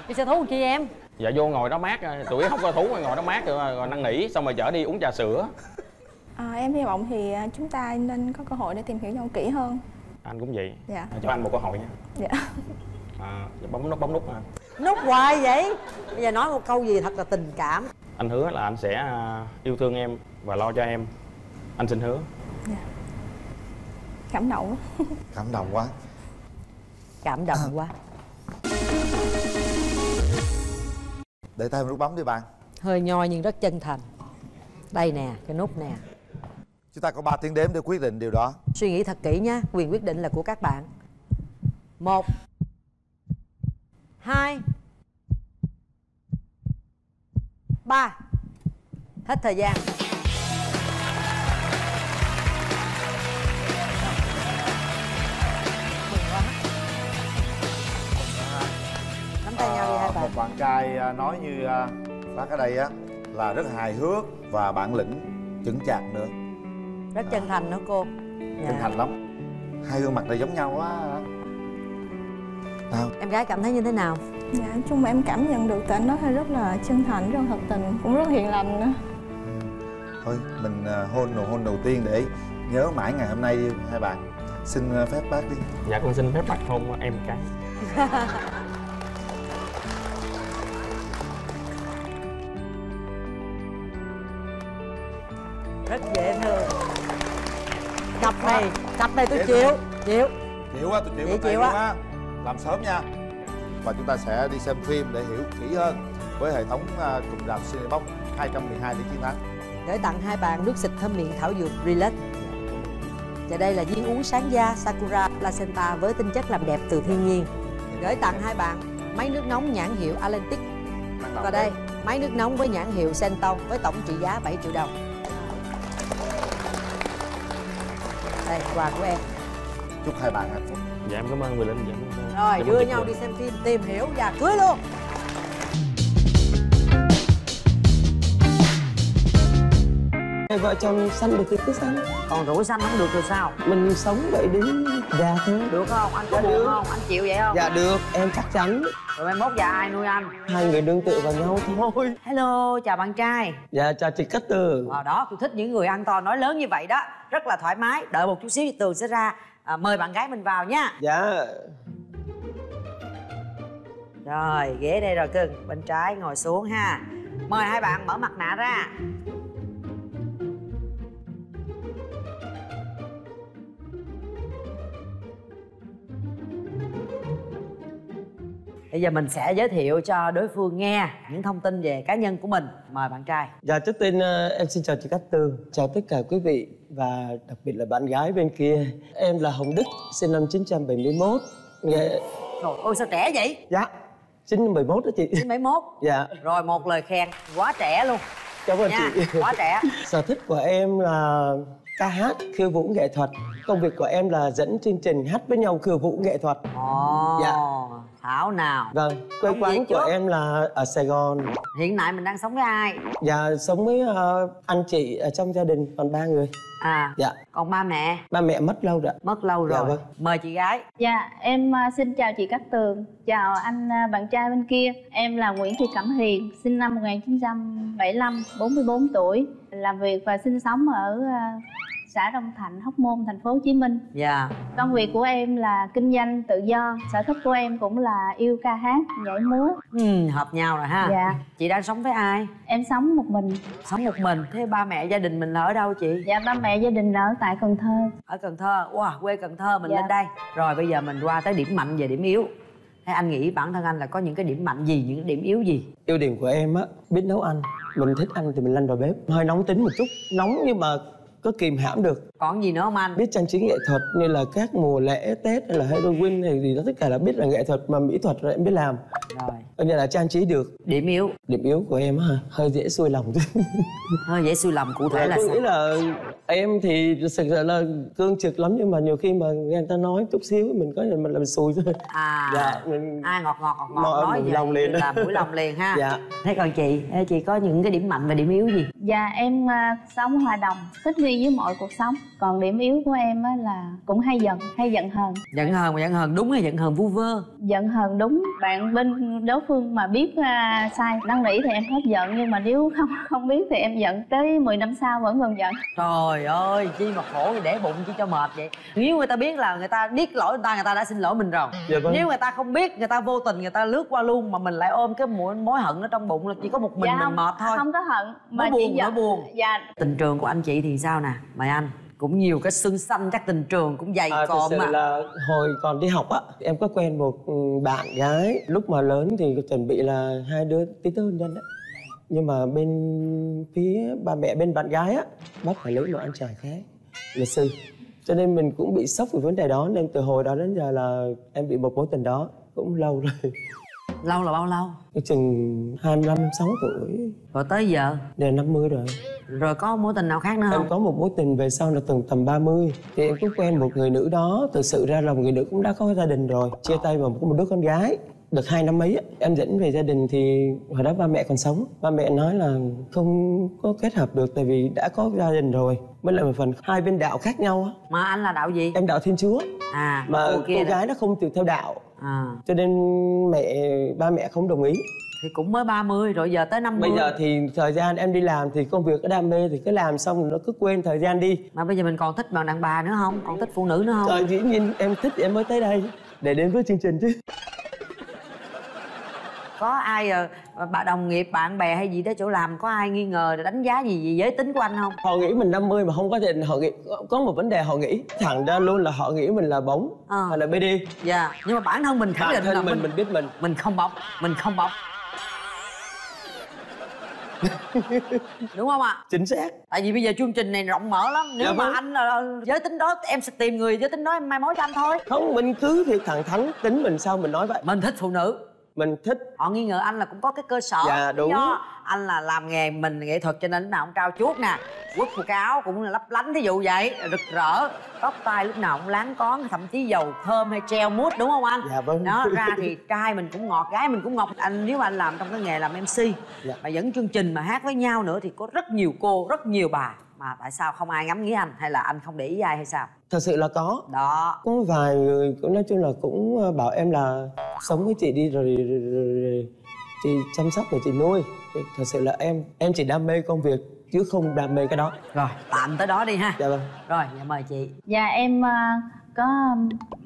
Đi sở thú chi em? Dạ vô ngồi đó mát, tụi không có thú ngồi đó mát rồi năn nỉ, xong rồi chở đi uống trà sữa. Em hy vọng thì chúng ta nên có cơ hội để tìm hiểu nhau kỹ hơn. Anh cũng vậy. Dạ. Cho anh một cơ hội nha. Dạ. Bấm nút mà. Nút hoài vậy. Bây giờ nói một câu gì thật là tình cảm. Anh hứa là anh sẽ yêu thương em và lo cho em. Anh xin hứa. Dạ. Cảm động quá. Cảm động quá. Cảm động quá. Để tay vào nút bấm đi bạn. Hơi nhoi nhưng rất chân thành. Đây nè, cái nút nè. Chúng ta có 3 tiếng đếm để quyết định điều đó. Suy nghĩ thật kỹ nha, quyền quyết định là của các bạn. 1 2 3. Hết thời gian. Nắm tay nhau đi hai bạn. Một bạn trai nói như bác ở đây á là rất hài hước và bản lĩnh chững chạc nữa, rất chân thành nữa cô. Chân thành lắm. Hai gương mặt này giống nhau quá. Em gái cảm thấy như thế nào? Dạ nói chung mà em cảm nhận được tại anh đó rất là chân thành, rất là thật tình, cũng rất hiền lành nữa. Thôi mình hôn đầu tiên để nhớ mãi ngày hôm nay đi hai bạn. Xin phép bác đi. Dạ con xin phép bác hôn em cái. Rất dễ thương. Cặp này tôi chịu quá, tôi chịu quá. Làm sớm nha. Và chúng ta sẽ đi xem phim để hiểu kỹ hơn với hệ thống cùng rạp Cinebox 212 để chiến thắng. Để tặng hai bạn nước xịt thơm miệng thảo dược Relax. Và đây là viên uống sáng da Sakura Placenta với tinh chất làm đẹp từ thiên nhiên. Gửi tặng hai bạn máy nước nóng nhãn hiệu Atlantic. Và đây, máy nước nóng với nhãn hiệu Senton với tổng trị giá 7 triệu đồng. Đây, quà của em. Chúc hai bạn hạnh phúc. Dạ em cảm ơn Quyền Linh. Rồi đưa nhau đi xem phim, tìm hiểu và cưới luôn. Vợ chồng sanh được thì cứ sanh, còn rủi sanh không được thì sao? Mình sống vậy đứng già thế được không? Anh có buồn không? Anh chịu vậy không? Dạ được, em chắc chắn. Rồi mai mốt già ai nuôi anh? Hai người đương tựa vào nhau thôi. Hello, chào bạn trai. Dạ chào chị Cát Tường. Đó, tôi thích những người ăn to nói lớn như vậy đó, rất là thoải mái. Đợi một chút xíu thì Tường sẽ ra mời bạn gái mình vào nha. Dạ. Rồi ghế đây rồi cưng, bên trái ngồi xuống ha. Mời hai bạn mở mặt nạ ra. Bây giờ mình sẽ giới thiệu cho đối phương nghe những thông tin về cá nhân của mình. Mời bạn trai. Dạ, trước tiên em xin chào chị Cát Tường, chào tất cả quý vị và đặc biệt là bạn gái bên kia. Em là Hồng Đức, sinh năm 1971. Trời ơi, sao trẻ vậy? Dạ, sinh 11 đó chị. Sinh 71? Dạ. Rồi, một lời khen, quá trẻ luôn. Cảm ơn chị. Quá trẻ. Sở thích của em là ca hát, khiêu vũ nghệ thuật. Công việc của em là dẫn chương trình hát với nhau khiêu vũ nghệ thuật. Ồ, dạ. Thảo nào. Vâng, quê quán của em là ở Sài Gòn. Hiện tại mình đang sống với ai? Dạ, sống với anh chị ở trong gia đình, còn 3 người. À, dạ. Còn ba mẹ? Ba mẹ mất lâu rồi. Mất lâu rồi. Dạ, vâng. Mời chị gái. Dạ, em xin chào chị Cát Tường, chào anh bạn trai bên kia. Em là Nguyễn Thị Cẩm Hiền, sinh năm 1975, 44 tuổi, làm việc và sinh sống ở xã Đông Thạnh, Hóc Môn, thành phố Hồ Chí Minh. Dạ. Công việc của em là kinh doanh tự do. Sở thích của em cũng là yêu ca hát, nhảy múa. Ừ, hợp nhau rồi ha. Dạ. Chị đang sống với ai? Em sống một mình. Sống một mình. Thế ba mẹ gia đình mình là ở đâu chị? Dạ, ba mẹ gia đình ở tại Cần Thơ. Ở Cần Thơ. Wow, quê Cần Thơ mình. Dạ. Lên đây. Rồi bây giờ mình qua tới điểm mạnh và điểm yếu. Thế anh nghĩ bản thân anh là có những cái điểm mạnh gì, những cái điểm yếu gì? Ưu điểm của em á, biết nấu ăn. Mình thích ăn thì mình lăn vào bếp. Hơi nóng tính một chút. Nóng nhưng mà có kìm hãm được. Còn gì nữa không anh? Biết trang trí nghệ thuật như là các mùa lễ Tết hay là Halloween hay gì đó, tất cả là biết là nghệ thuật mà mỹ thuật rồi em biết làm. Rồi. Nên là trang trí được. Điểm yếu. Điểm yếu của em hả? Hơi dễ xuôi lòng. Hơi dễ xuôi lòng cụ thể là sao? Nghĩ là em thì thực sự là cương trực lắm nhưng mà nhiều khi mà nghe người ta nói chút xíu mình có mình làm xui thôi. À. Dạ. Mình... ai ngọt nói vậy lòng liền là mũi lòng liền ha. Dạ. Thế còn chị có những cái điểm mạnh và điểm yếu gì? Dạ em sống hòa đồng, thích nghi với mọi cuộc sống. Còn điểm yếu của em á là cũng hay giận hờn. Giận hờn mà giận hờn đúng hay giận hờn vu vơ? Giận hờn đúng. Bạn bên đối phương mà biết sai năn nỉ thì em hết giận, nhưng mà nếu không biết thì em giận tới 10 năm sau vẫn còn giận. Trời ơi, chi mà khổ, để bụng chi cho mệt vậy. Nếu người ta biết là người ta biết lỗi người ta đã xin lỗi mình rồi. Dạ, vâng. Nếu người ta không biết, người ta vô tình người ta lướt qua luôn mà mình lại ôm cái mối hận ở trong bụng là chỉ có một mình. Dạ, mình mệt thôi. Không có hận mà buồn, chỉ buồn. Dạ. Tình trường của anh chị thì sao nè? Mời anh. Cũng nhiều cái sưng xanh, chắc tình trường cũng dày cộm. Thực sự là hồi còn đi học á, em có quen một bạn gái. Lúc mà lớn thì chuẩn bị là hai đứa tí tới hôn nhân á. Nhưng mà bên phía ba mẹ bên bạn gái á, bác phải lấy một anh trai khác, luật sư. Cho nên mình cũng bị sốc về vấn đề đó. Nên từ hồi đó đến giờ là em bị một mối tình đó cũng lâu rồi. Lâu là bao lâu? Chừng 25, 26 tuổi. Rồi tới giờ? Để 50 rồi. Rồi có mối tình nào khác nữa không? Em có một mối tình về sau là từng tầm 30. Thì em cũng quen một người nữ đó. Thực sự ra là người nữ cũng đã có gia đình rồi. Chia tay vào một đứa con gái. Được 2 năm mấy em dẫn về gia đình thì hồi đó ba mẹ còn sống. Ba mẹ nói là không có kết hợp được tại vì đã có gia đình rồi. Mới lại một phần hai bên đạo khác nhau. Mà anh là đạo gì? Em đạo Thiên Chúa. À, mà cô gái nó không theo đạo. À. Cho nên ba mẹ không đồng ý. Thì cũng mới 30 rồi giờ tới 50. Bây giờ thì thời gian em đi làm thì công việc có đam mê thì cứ làm xong nó cứ quên thời gian đi. Mà bây giờ mình còn thích bạn đàn bà nữa không? Còn thích phụ nữ nữa không? Trời, dĩ nhiên em thích thì em mới tới đây để đến với chương trình chứ. Có ai bà đồng nghiệp, bạn bè hay gì đó chỗ làm có ai nghi ngờ đánh giá gì về giới tính của anh không? Họ nghĩ mình 50 mà không có tiền, họ nghĩ có một vấn đề, họ nghĩ thẳng ra luôn là họ nghĩ mình là bóng hay là BD. Dạ, nhưng mà bản thân mình khẳng định là mình biết mình không bóng, mình không bóng. Đúng không ạ? Chính xác. Tại vì bây giờ chương trình này rộng mở lắm. Nếu dạ, mà đúng. Anh là giới tính đó em sẽ tìm người giới tính đó em mai mối cho anh thôi. Không, mình cứ thiệt thẳng thắn tính mình sao mình nói vậy. Mình thích phụ nữ. Mình thích. Họ nghi ngờ anh là cũng có cái cơ sở. Dạ đúng. Do anh là làm nghề mình nghệ thuật cho nên lúc nào cũng trao chuốt nè, quất quần áo cũng là lấp lánh thí dụ vậy, rực rỡ, tóc tai lúc nào cũng láng con, thậm chí dầu thơm hay treo mút đúng không anh? Dạ vâng. Đó ra thì trai mình cũng ngọt, gái mình cũng ngọt. Anh nếu mà anh làm trong cái nghề làm MC dạ, mà dẫn chương trình mà hát với nhau nữa thì có rất nhiều cô, rất nhiều bà. Mà tại sao không ai ngắm nghĩ anh hay là anh không để ý ai hay sao? Thật sự là có. Đó. Có vài người cũng nói chung là cũng bảo em là sống với chị đi rồi chị chăm sóc rồi chị nuôi. Thật sự là em chỉ đam mê công việc chứ không đam mê cái đó. Rồi, tạm tới đó đi ha. Dạ vâng. Rồi, dạ mời chị. Dạ em có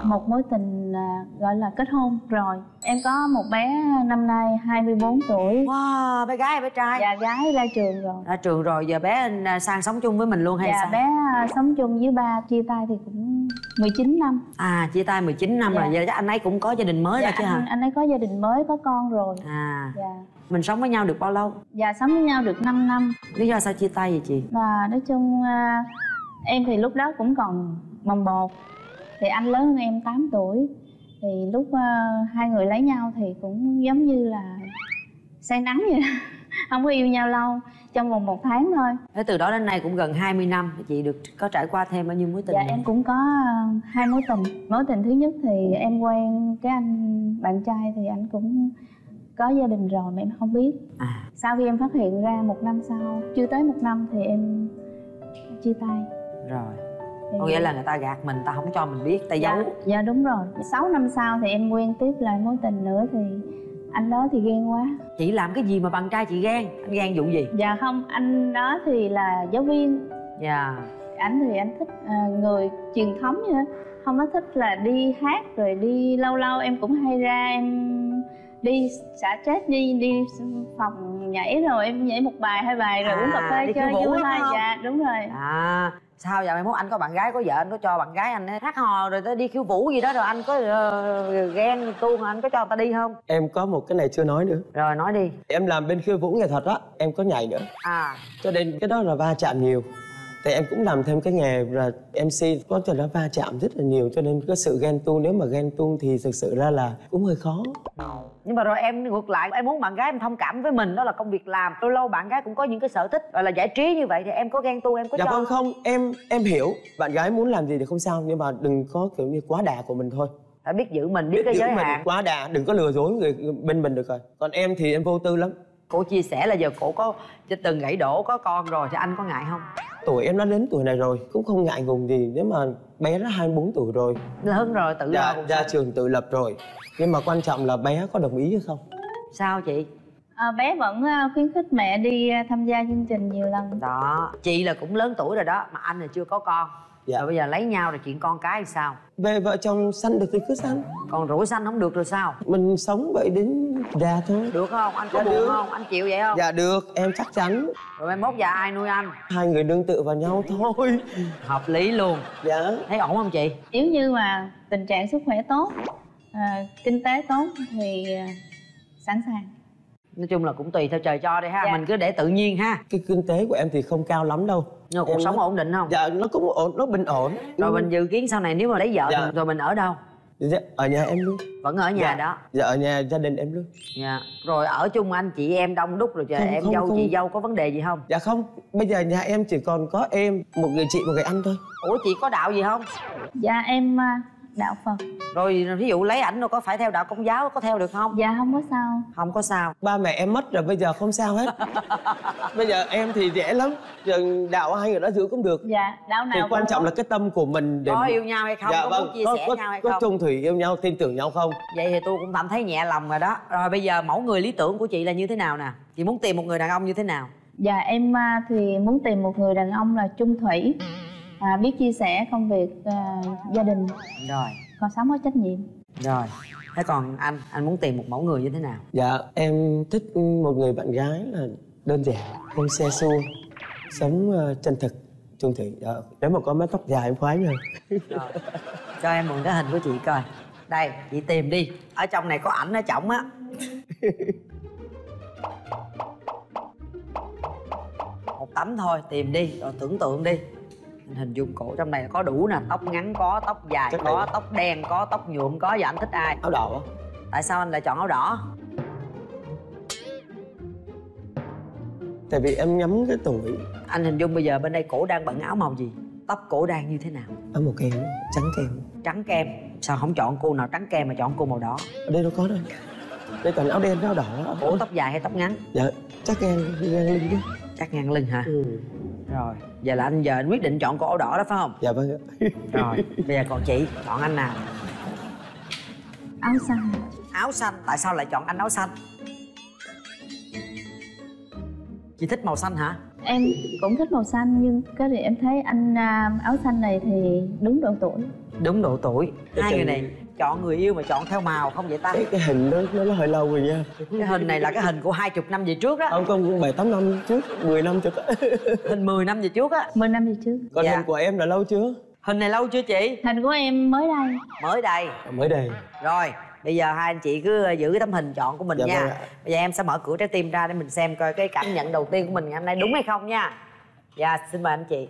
một mối tình gọi là kết hôn rồi. Em có một bé năm nay 24 tuổi. Wow, bé gái hay bé trai? Dạ, gái ra trường rồi. Ra trường rồi, giờ bé sang sống chung với mình luôn hay dạ, sao? Dạ, bé sống chung với ba, chia tay thì cũng 19 năm. À, chia tay 19 năm rồi. Vậy chắc anh ấy cũng có gia đình mới rồi chứ hả? Anh ấy có gia đình mới, có con rồi. À. Mình sống với nhau được bao lâu? Dạ, sống với nhau được 5 năm. Lý do sao chia tay vậy chị? Và nói chung em thì lúc đó cũng còn bồng bột. Thì anh lớn hơn em 8 tuổi. Thì lúc hai người lấy nhau thì cũng giống như là say nắng vậy đó. Không có yêu nhau lâu, trong vòng 1 tháng thôi. Thế từ đó đến nay cũng gần 20 năm. Chị được có trải qua thêm bao nhiêu mối tình? Dạ, em cũng có 2 mối tình. Mối tình thứ nhất thì em quen cái anh bạn trai thì anh cũng có gia đình rồi mà em không biết. À. Sau khi em phát hiện ra 1 năm sau, chưa tới 1 năm thì em chia tay. Rồi. Thì... Có nghĩa là người ta gạt mình, ta không cho mình biết, ta giấu. Dạ đúng rồi. 6 năm sau thì em quen tiếp lại mối tình nữa thì anh đó thì ghen quá. Chị làm cái gì mà bạn trai chị ghen? Anh ghen vụ gì? Dạ không, anh đó thì là giáo viên. Dạ. Anh thì anh thích người truyền thống vậy đó. Không có thích là đi hát rồi đi, lâu lâu em cũng hay ra em đi xả stress, đi phòng nhảy rồi em nhảy 1 bài 2 bài rồi uống cà phê chơi vui thôi. Dạ đúng rồi. À, sao vậy? Mai mốt anh có bạn gái, có vợ, anh có cho bạn gái anh hát hò rồi tới đi khiêu vũ gì đó rồi anh có ghen tuông anh có cho người ta đi không? Em có một cái này chưa nói nữa. Rồi nói đi. Em làm bên khiêu vũ nghệ thuật đó, em có nhảy nữa. À, cho nên cái đó là va chạm nhiều. Tại em cũng làm thêm cái nghề là MC, có thể nó va chạm rất là nhiều, cho nên cái sự ghen tuông, nếu mà ghen tuông thì thực sự ra là cũng hơi khó. Nhưng mà rồi em ngược lại, em muốn bạn gái em thông cảm với mình, đó là công việc làm. Lâu lâu bạn gái cũng có những cái sở thích gọi là giải trí như vậy thì em có ghen tuông em có cho không? Em hiểu bạn gái muốn làm gì thì không sao, nhưng mà đừng có kiểu như quá đà của mình thôi. Phải biết giữ mình, biết cái giới hạn. Quá đà, đừng có lừa dối người bên mình được rồi. Còn em thì em vô tư lắm. Cô chia sẻ là giờ cô có từng gãy đổ, có con rồi thì anh có ngại không? Tuổi em đã đến tuổi này rồi, cũng không ngại ngùng gì. Nếu mà bé đã 24 tuổi rồi, lớn rồi, tự lo, ra trường tự lập rồi. Nhưng mà quan trọng là bé có đồng ý hay không? Sao chị? Bé vẫn khuyến khích mẹ đi tham gia chương trình nhiều lần. Đó, chị là cũng lớn tuổi rồi đó, mà anh là chưa có con. Dạ. Rồi bây giờ lấy nhau rồi chuyện con cái thì sao? Về vợ chồng sanh được thì cứ sanh. Còn rủi sanh không được rồi sao? Mình sống vậy đến già thôi. Được không? Anh có buồn không? Anh chịu vậy không? Dạ được, em chắc chắn. Rồi mai mốt già ai nuôi anh? Hai người nương tựa vào nhau thôi. Hợp lý luôn. Dạ. Thấy ổn không chị? Nếu như mà tình trạng sức khỏe tốt, kinh tế tốt thì sẵn sàng. Nói chung là cũng tùy theo trời cho đi ha. Dạ. Mình cứ để tự nhiên ha. Cái kinh tế của em thì không cao lắm đâu. Nhưng cuộc sống ổn định không? Dạ, nó cũng ổn, nó bình ổn. Rồi mình dự kiến sau này nếu mà lấy vợ dạ. Rồi mình ở đâu? Dạ, ở nhà em luôn. Vẫn ở nhà dạ. Đó? Dạ, ở nhà gia đình em luôn. Dạ. Rồi ở chung anh chị em đông đúc rồi trời, em dâu chị dâu có vấn đề gì không? Dạ không, bây giờ nhà em chỉ còn có em, một người chị, một người anh thôi. Ủa chị có đạo gì không? Dạ em đạo Phật. Rồi ví dụ lấy ảnh rồi có phải theo đạo Công giáo có theo được không? Dạ không có sao. Không có sao. Ba mẹ em mất rồi bây giờ không sao hết. Bây giờ em thì dễ lắm. Giờ đạo hai người đó giữ cũng được. Dạ, đạo nào thì quan trọng là cái tâm của mình để có yêu nhau hay không, dạ, có muốn chia sẻ nhau hay không, có chung thủy yêu nhau, tin tưởng nhau không. Vậy thì tôi cũng cảm thấy nhẹ lòng rồi đó. Rồi bây giờ mẫu người lý tưởng của chị là như thế nào nè? Chị muốn tìm một người đàn ông như thế nào? Dạ em thì muốn tìm một người đàn ông là chung thủy. Biết chia sẻ công việc gia đình. Rồi. Còn sống có trách nhiệm. Rồi. Thế còn anh muốn tìm một mẫu người như thế nào? Dạ, em thích một người bạn gái là đơn giản, không xe xua, sống chân thực, chung thủy. Nếu mà có mái tóc dài em khoái rồi. Rồi. Cho em mượn cái hình của chị coi. Đây, chị tìm đi. Ở trong này có ảnh ở chổng á. Một tấm thôi, tìm đi, rồi tưởng tượng đi. Hình dung cổ trong này có đủ nè, tóc ngắn có, tóc dài có, tóc đen có, tóc nhuộm có. Vậy anh thích ai? Áo đỏ. Tại sao anh lại chọn áo đỏ? Tại vì em nhắm cái tuổi. Anh hình dung bây giờ bên đây cổ đang bận áo màu gì? Tóc cổ đang như thế nào? Áo màu kem, trắng kem. Trắng kem? Sao không chọn cô nào trắng kem mà chọn cô màu đỏ? Ở đây đâu có đâu. Đây toàn áo đen, áo đỏ. Cổ tóc dài hay tóc ngắn? Dạ, chắc ngang lưng chứ. Chắc ngang lưng hả? Ừ. Rồi, giờ là anh quyết định chọn cô áo đỏ đó phải không? Dạ vâng. Rồi, bây giờ còn chị, chọn anh nào? Áo xanh. Áo xanh, tại sao lại chọn anh áo xanh? Chị thích màu xanh hả? Em cũng thích màu xanh nhưng cái gì em thấy anh áo xanh này thì đúng độ tuổi. Đúng độ tuổi. Hai người này chọn người yêu mà chọn theo màu không vậy ta? Cái hình đó nó hơi lâu rồi nha. Cái hình này là cái hình của 20 năm về trước đó. Không, 7-8 năm trước, 10 năm trước. Hình 10 năm về trước á. 10 năm về trước. Còn hình của em là lâu chưa? Hình này lâu chưa chị? Hình của em mới đây. Mới đây? Mới đây. Rồi, bây giờ hai anh chị cứ giữ cái tấm hình chọn của mình dạ, nha. Bây giờ em sẽ mở cửa trái tim ra để mình xem coi cái cảm nhận đầu tiên của mình ngày hôm nay đúng hay không nha. Dạ, xin mời anh chị.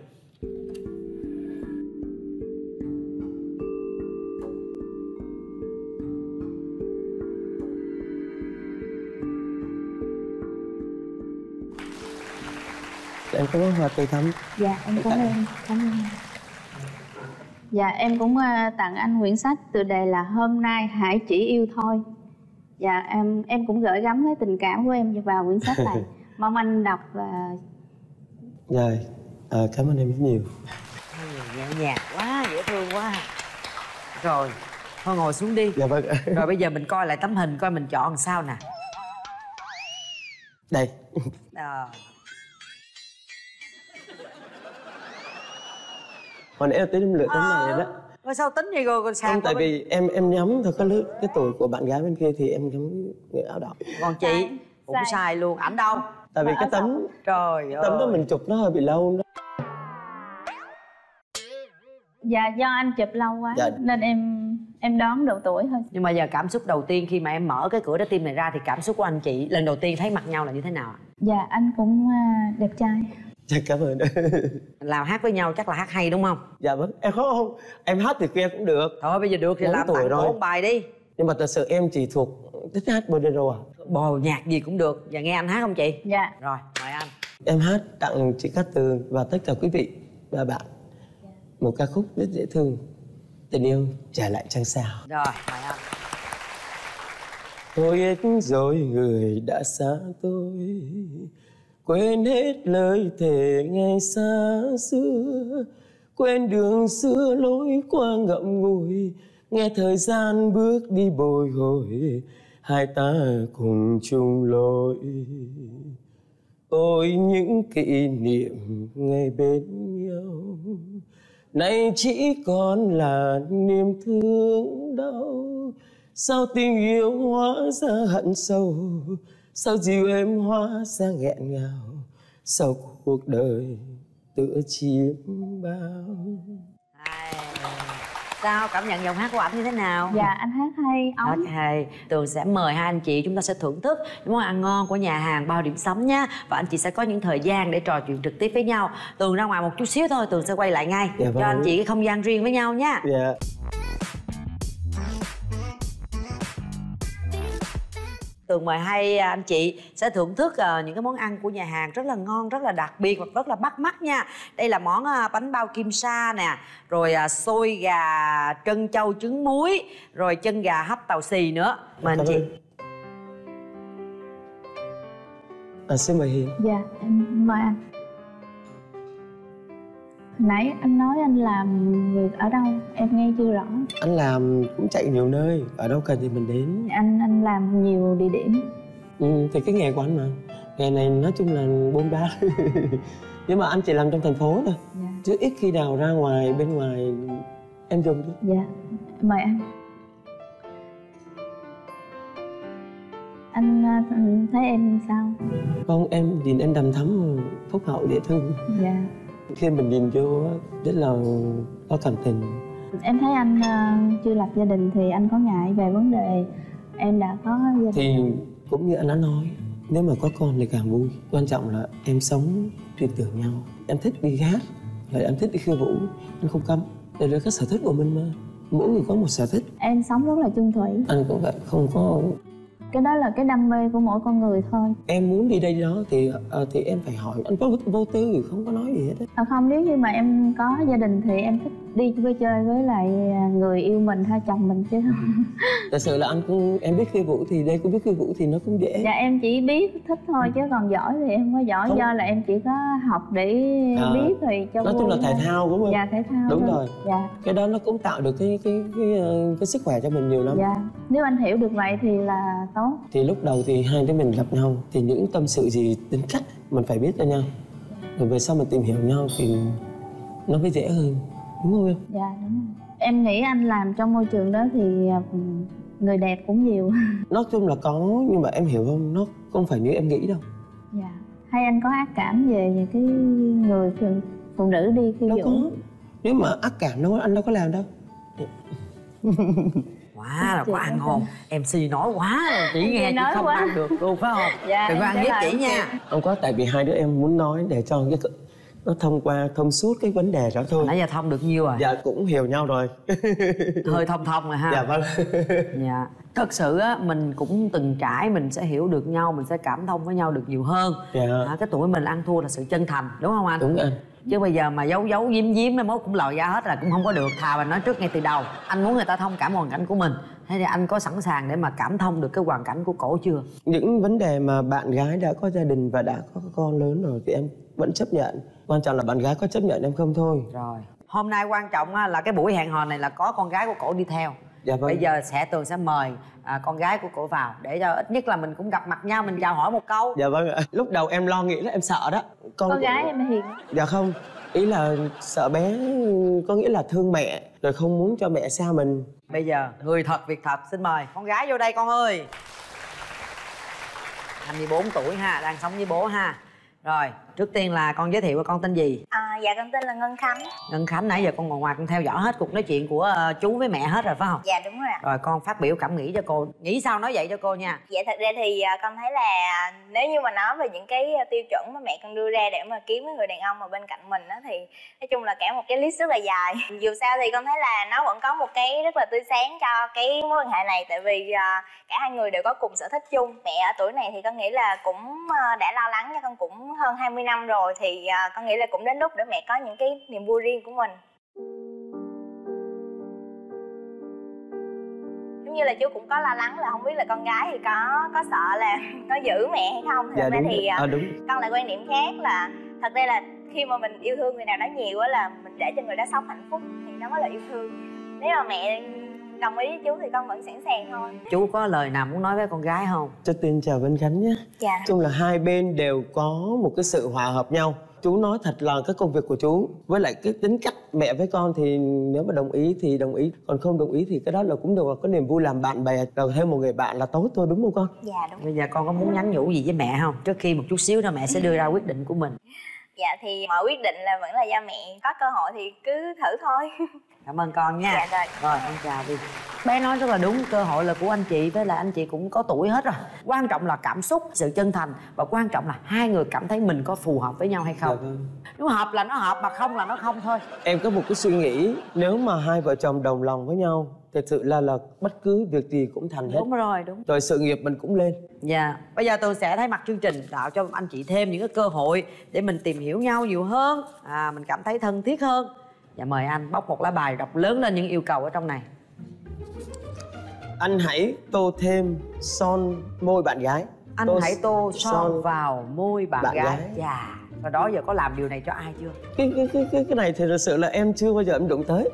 Em có món hoa cây thắm. Dạ, em cũng em. Cảm ơn. Dạ, em cũng tặng anh quyển sách tựa đề là Hôm Nay Hãy Chỉ Yêu Thôi. Dạ, em cũng gửi gắm cái tình cảm của em vào quyển sách này. Mong anh đọc và... Dạ, cảm ơn em rất nhiều. Nhẹ nhàng quá, dễ thương quá. Rồi, thôi ngồi xuống đi. Dạ vâng. Rồi bây giờ mình coi lại tấm hình coi mình chọn sao nè. Đây. Hồi nãy em tính lựa tấm này đó. Rồi sao tính vậy rồi còn sạc? Tại vì em nhắm thôi cái tuổi của bạn gái bên kia thì em nhắm người áo đỏ. Còn chị cũng sai luôn. Ảnh đâu? Tại vì cái tấm tấm đó mình chụp nó hơi bị lâu đó. Dạ do anh chụp lâu quá nên em đoán độ tuổi thôi. Nhưng mà giờ cảm xúc đầu tiên khi mà em mở cái cửa trái tim này ra thì cảm xúc của anh chị lần đầu tiên thấy mặt nhau là như thế nào? Dạ anh cũng đẹp trai. Dạ cảm ơn. Làm hát với nhau chắc là hát hay đúng không? Dạ vâng. Em khó không? Em hát thì kia cũng được. Thôi bây giờ được thì làm tặng cô một bài đi. Nhưng mà thật sự em chỉ thuộc thích hát bolero à? Bồ nhạc gì cũng được. Dạ nghe anh hát không chị? Dạ. Rồi mời anh. Em hát tặng chị Cát Tường và tất cả quý vị và bạn một ca khúc rất dễ thương, Tình Yêu Trả Lại Trăng Sao. Rồi mời anh. Tôi hết rồi người đã xa tôi, quên hết lời thề ngày xa xưa, quên đường xưa lối qua ngậm ngùi, nghe thời gian bước đi bồi hồi, hai ta cùng chung lối. Ôi những kỷ niệm ngày bên nhau, nay chỉ còn là niềm thương đau. Sao tình yêu hóa ra hận sâu, sao dịu em hóa ra nghẹn ngào, sao cuộc đời tựa chiếm bao. Sao cảm nhận giọng hát của ảnh như thế nào? Dạ anh hát hay ống. Ok, Tường sẽ mời hai anh chị chúng ta sẽ thưởng thức những món ăn ngon của nhà hàng Bao Điểm Sắm nhé. Và anh chị sẽ có những thời gian để trò chuyện trực tiếp với nhau. Tường ra ngoài một chút xíu thôi, Tường sẽ quay lại ngay. Dạ, cho anh chị cái không gian riêng với nhau nhé. Dạ. Tường mời hai anh chị sẽ thưởng thức những cái món ăn của nhà hàng rất là ngon, rất là đặc biệt và rất là bắt mắt nha. Đây là món bánh bao kim sa nè, rồi xôi gà trân châu trứng muối, rồi chân gà hấp tàu xì nữa. Mời anh chị. Xin mời Hiền. Dạ, em mời anh. Hồi nãy anh nói anh làm việc ở đâu? Em nghe chưa rõ. Anh làm cũng chạy nhiều nơi, ở đâu cần thì mình đến. Anh làm nhiều địa điểm. Ừ, thì cái nghề của anh mà. Nghề này nói chung là bôn ba. Nhưng mà anh chỉ làm trong thành phố thôi. Dạ. Chứ ít khi nào ra ngoài, bên ngoài em dùng chứ. Dạ, mời anh. Anh thấy em sao? Không, em nhìn em đầm thắm, phúc hậu dễ thương. Dạ. Khi mình nhìn vô rất là có cảm tình. Em thấy anh chưa lập gia đình thì anh có ngại về vấn đề em đã có gia đình thì cũng như anh đã nói, nếu mà có con thì càng vui. Quan trọng là em sống tin tưởng nhau. Em thích đi hát, rồi em thích đi khiêu vũ, anh không cấm. Đây là các sở thích của mình mà, mỗi người có một sở thích. Em sống rất là chung thủy. Anh cũng vậy, không có. Cái đó là cái đam mê của mỗi con người thôi. Em muốn đi đây đó thì em phải hỏi anh có vô tư, không có nói gì hết á. Không, nếu như mà em có gia đình thì em thích đi vui chơi với lại người yêu mình hay chồng mình chứ không. Thật sự là anh cũng em biết khiêu vũ thì đây cũng biết khiêu vũ thì nó cũng dễ. Dạ em chỉ biết thích thôi chứ còn giỏi thì em có giỏi không. Do là em chỉ có học để biết thì cho. Nói chung là thể thao đúng không? Dạ thể thao. Đúng rồi. Dạ. Cái đó nó cũng tạo được cái sức khỏe cho mình nhiều lắm. Dạ. Nếu anh hiểu được vậy thì là tốt. Thì lúc đầu thì hai đứa mình gặp nhau thì những tâm sự gì tính cách mình phải biết cho nhau. Rồi về sau mình tìm hiểu nhau thì nó mới dễ hơn. Đúng không em? Dạ đúng rồi. Em nghĩ anh làm trong môi trường đó thì người đẹp cũng nhiều. Nói chung là có, nhưng mà em hiểu không? Nó không phải như em nghĩ đâu. Dạ. Hay anh có ác cảm về cái người phụ nữ đi khiêu vũ? Nó có. Nếu mà ác cảm đâu, anh đâu có làm đâu. Quá là có ăn hồn. MC nói quá rồi, chỉ nghe chứ không ăn được luôn, phải không? Dạ, đừng có ăn hiếp chị nha. Không có, tại vì hai đứa em muốn nói để cho cái nó thông qua thông suốt cái vấn đề đó thôi. Nãy giờ thông được nhiêu rồi? Dạ cũng hiểu nhau rồi. Hơi thông rồi ha. Dạ vâng. Dạ. Thật sự á, mình cũng từng trải, mình sẽ hiểu được nhau, mình sẽ cảm thông với nhau được nhiều hơn. Dạ. Cái tuổi mình ăn thua là sự chân thành, đúng không anh? Đúng anh. Chứ bây giờ mà giấu giấu giếm giếm nó mốt cũng lòi ra hết là cũng không có được. Thà mình nói trước ngay từ đầu. Anh muốn người ta thông cảm hoàn cảnh của mình, thế thì anh có sẵn sàng để mà cảm thông được cái hoàn cảnh của cổ chưa? Những vấn đề mà bạn gái đã có gia đình và đã có con lớn rồi thì em vẫn chấp nhận. Quan trọng là bạn gái có chấp nhận em không thôi. Rồi. Hôm nay quan trọng là cái buổi hẹn hò này là có con gái của cổ đi theo. Dạ vâng. Bây giờ Tường sẽ mời con gái của cổ vào để cho ít nhất là mình cũng gặp mặt nhau, mình chào hỏi một câu. Dạ vâng ạ. Lúc đầu em lo nghĩ là em sợ đó. Con gái em hiền. Dạ không, ý là sợ bé, có nghĩa là thương mẹ rồi không muốn cho mẹ xa mình. Bây giờ người thật việc thật, xin mời con gái vô đây con ơi. 24 tuổi ha, đang sống với bố ha. Rồi, trước tiên là con giới thiệu con tên gì? Dạ con tên là Ngân Khánh. Ngân Khánh, nãy giờ con ngồi ngoài con theo dõi hết cuộc nói chuyện của chú với mẹ hết rồi phải không? Dạ đúng rồi ạ. Rồi con phát biểu cảm nghĩ cho cô, nghĩ sao nói vậy cho cô nha. Dạ thật ra thì con thấy là nếu như mà nói về những cái tiêu chuẩn mà mẹ con đưa ra để mà kiếm cái người đàn ông mà bên cạnh mình đó, thì nói chung là cả một cái list rất là dài. Dù sao thì con thấy là nó vẫn có một cái rất là tươi sáng cho cái mối quan hệ này, tại vì cả hai người đều có cùng sở thích chung. Mẹ ở tuổi này thì con nghĩ là cũng đã lo lắng cho con cũng hơn 20 năm rồi, thì con nghĩ là cũng đến lúc để mẹ có những cái niềm vui riêng của mình. Giống như là chú cũng có lo lắng là không biết là con gái thì có sợ là có giữ mẹ hay không. Dạ, đúng thì con lại quan điểm khác là thật ra là khi mà mình yêu thương người nào đó nhiều á là mình để cho người đó sống hạnh phúc thì nó mới là yêu thương. Nếu mà mẹ đồng ý với chú thì con vẫn sẵn sàng thôi. Chú có lời nào muốn nói với con gái không? Trước tiên chào bên Khánh nhé. Dạ. Chung là hai bên đều có một cái sự hòa hợp nhau. Chú nói thật là cái công việc của chú với lại cái tính cách mẹ với con thì nếu mà đồng ý thì đồng ý, còn không đồng ý thì cái đó là cũng được, là có niềm vui làm bạn bè, rồi thêm một người bạn là tốt thôi, đúng không con? Dạ đúng. Bây giờ con có muốn nhắn nhủ gì với mẹ không? Trước khi một chút xíu nữa mẹ sẽ đưa ra quyết định của mình. Dạ thì mọi quyết định là vẫn là do mẹ, có cơ hội thì cứ thử thôi. Cảm ơn con nha. Dạ, rồi con chào đi. Bé nói rất là đúng, cơ hội là của anh chị, với lại anh chị cũng có tuổi hết rồi. Quan trọng là cảm xúc, sự chân thành, và quan trọng là hai người cảm thấy mình có phù hợp với nhau hay không. Dạ. Nếu hợp là nó hợp, mà không là nó không thôi. Em có một cái suy nghĩ, nếu mà hai vợ chồng đồng lòng với nhau, thật sự là bất cứ việc gì cũng thành hết. Đúng rồi, đúng. Rồi sự nghiệp mình cũng lên. Dạ. Bây giờ tôi sẽ thấy mặt chương trình tạo cho anh chị thêm những cái cơ hội để mình tìm hiểu nhau nhiều hơn, mình cảm thấy thân thiết hơn. Dạ mời anh bóc một lá bài, đọc lớn lên những yêu cầu ở trong này. Anh hãy tô thêm son môi bạn gái. Anh hãy tô son vào môi bạn gái. Dạ. Và đó giờ có làm điều này cho ai chưa? Cái này thì thật sự là em chưa bao giờ em đụng tới.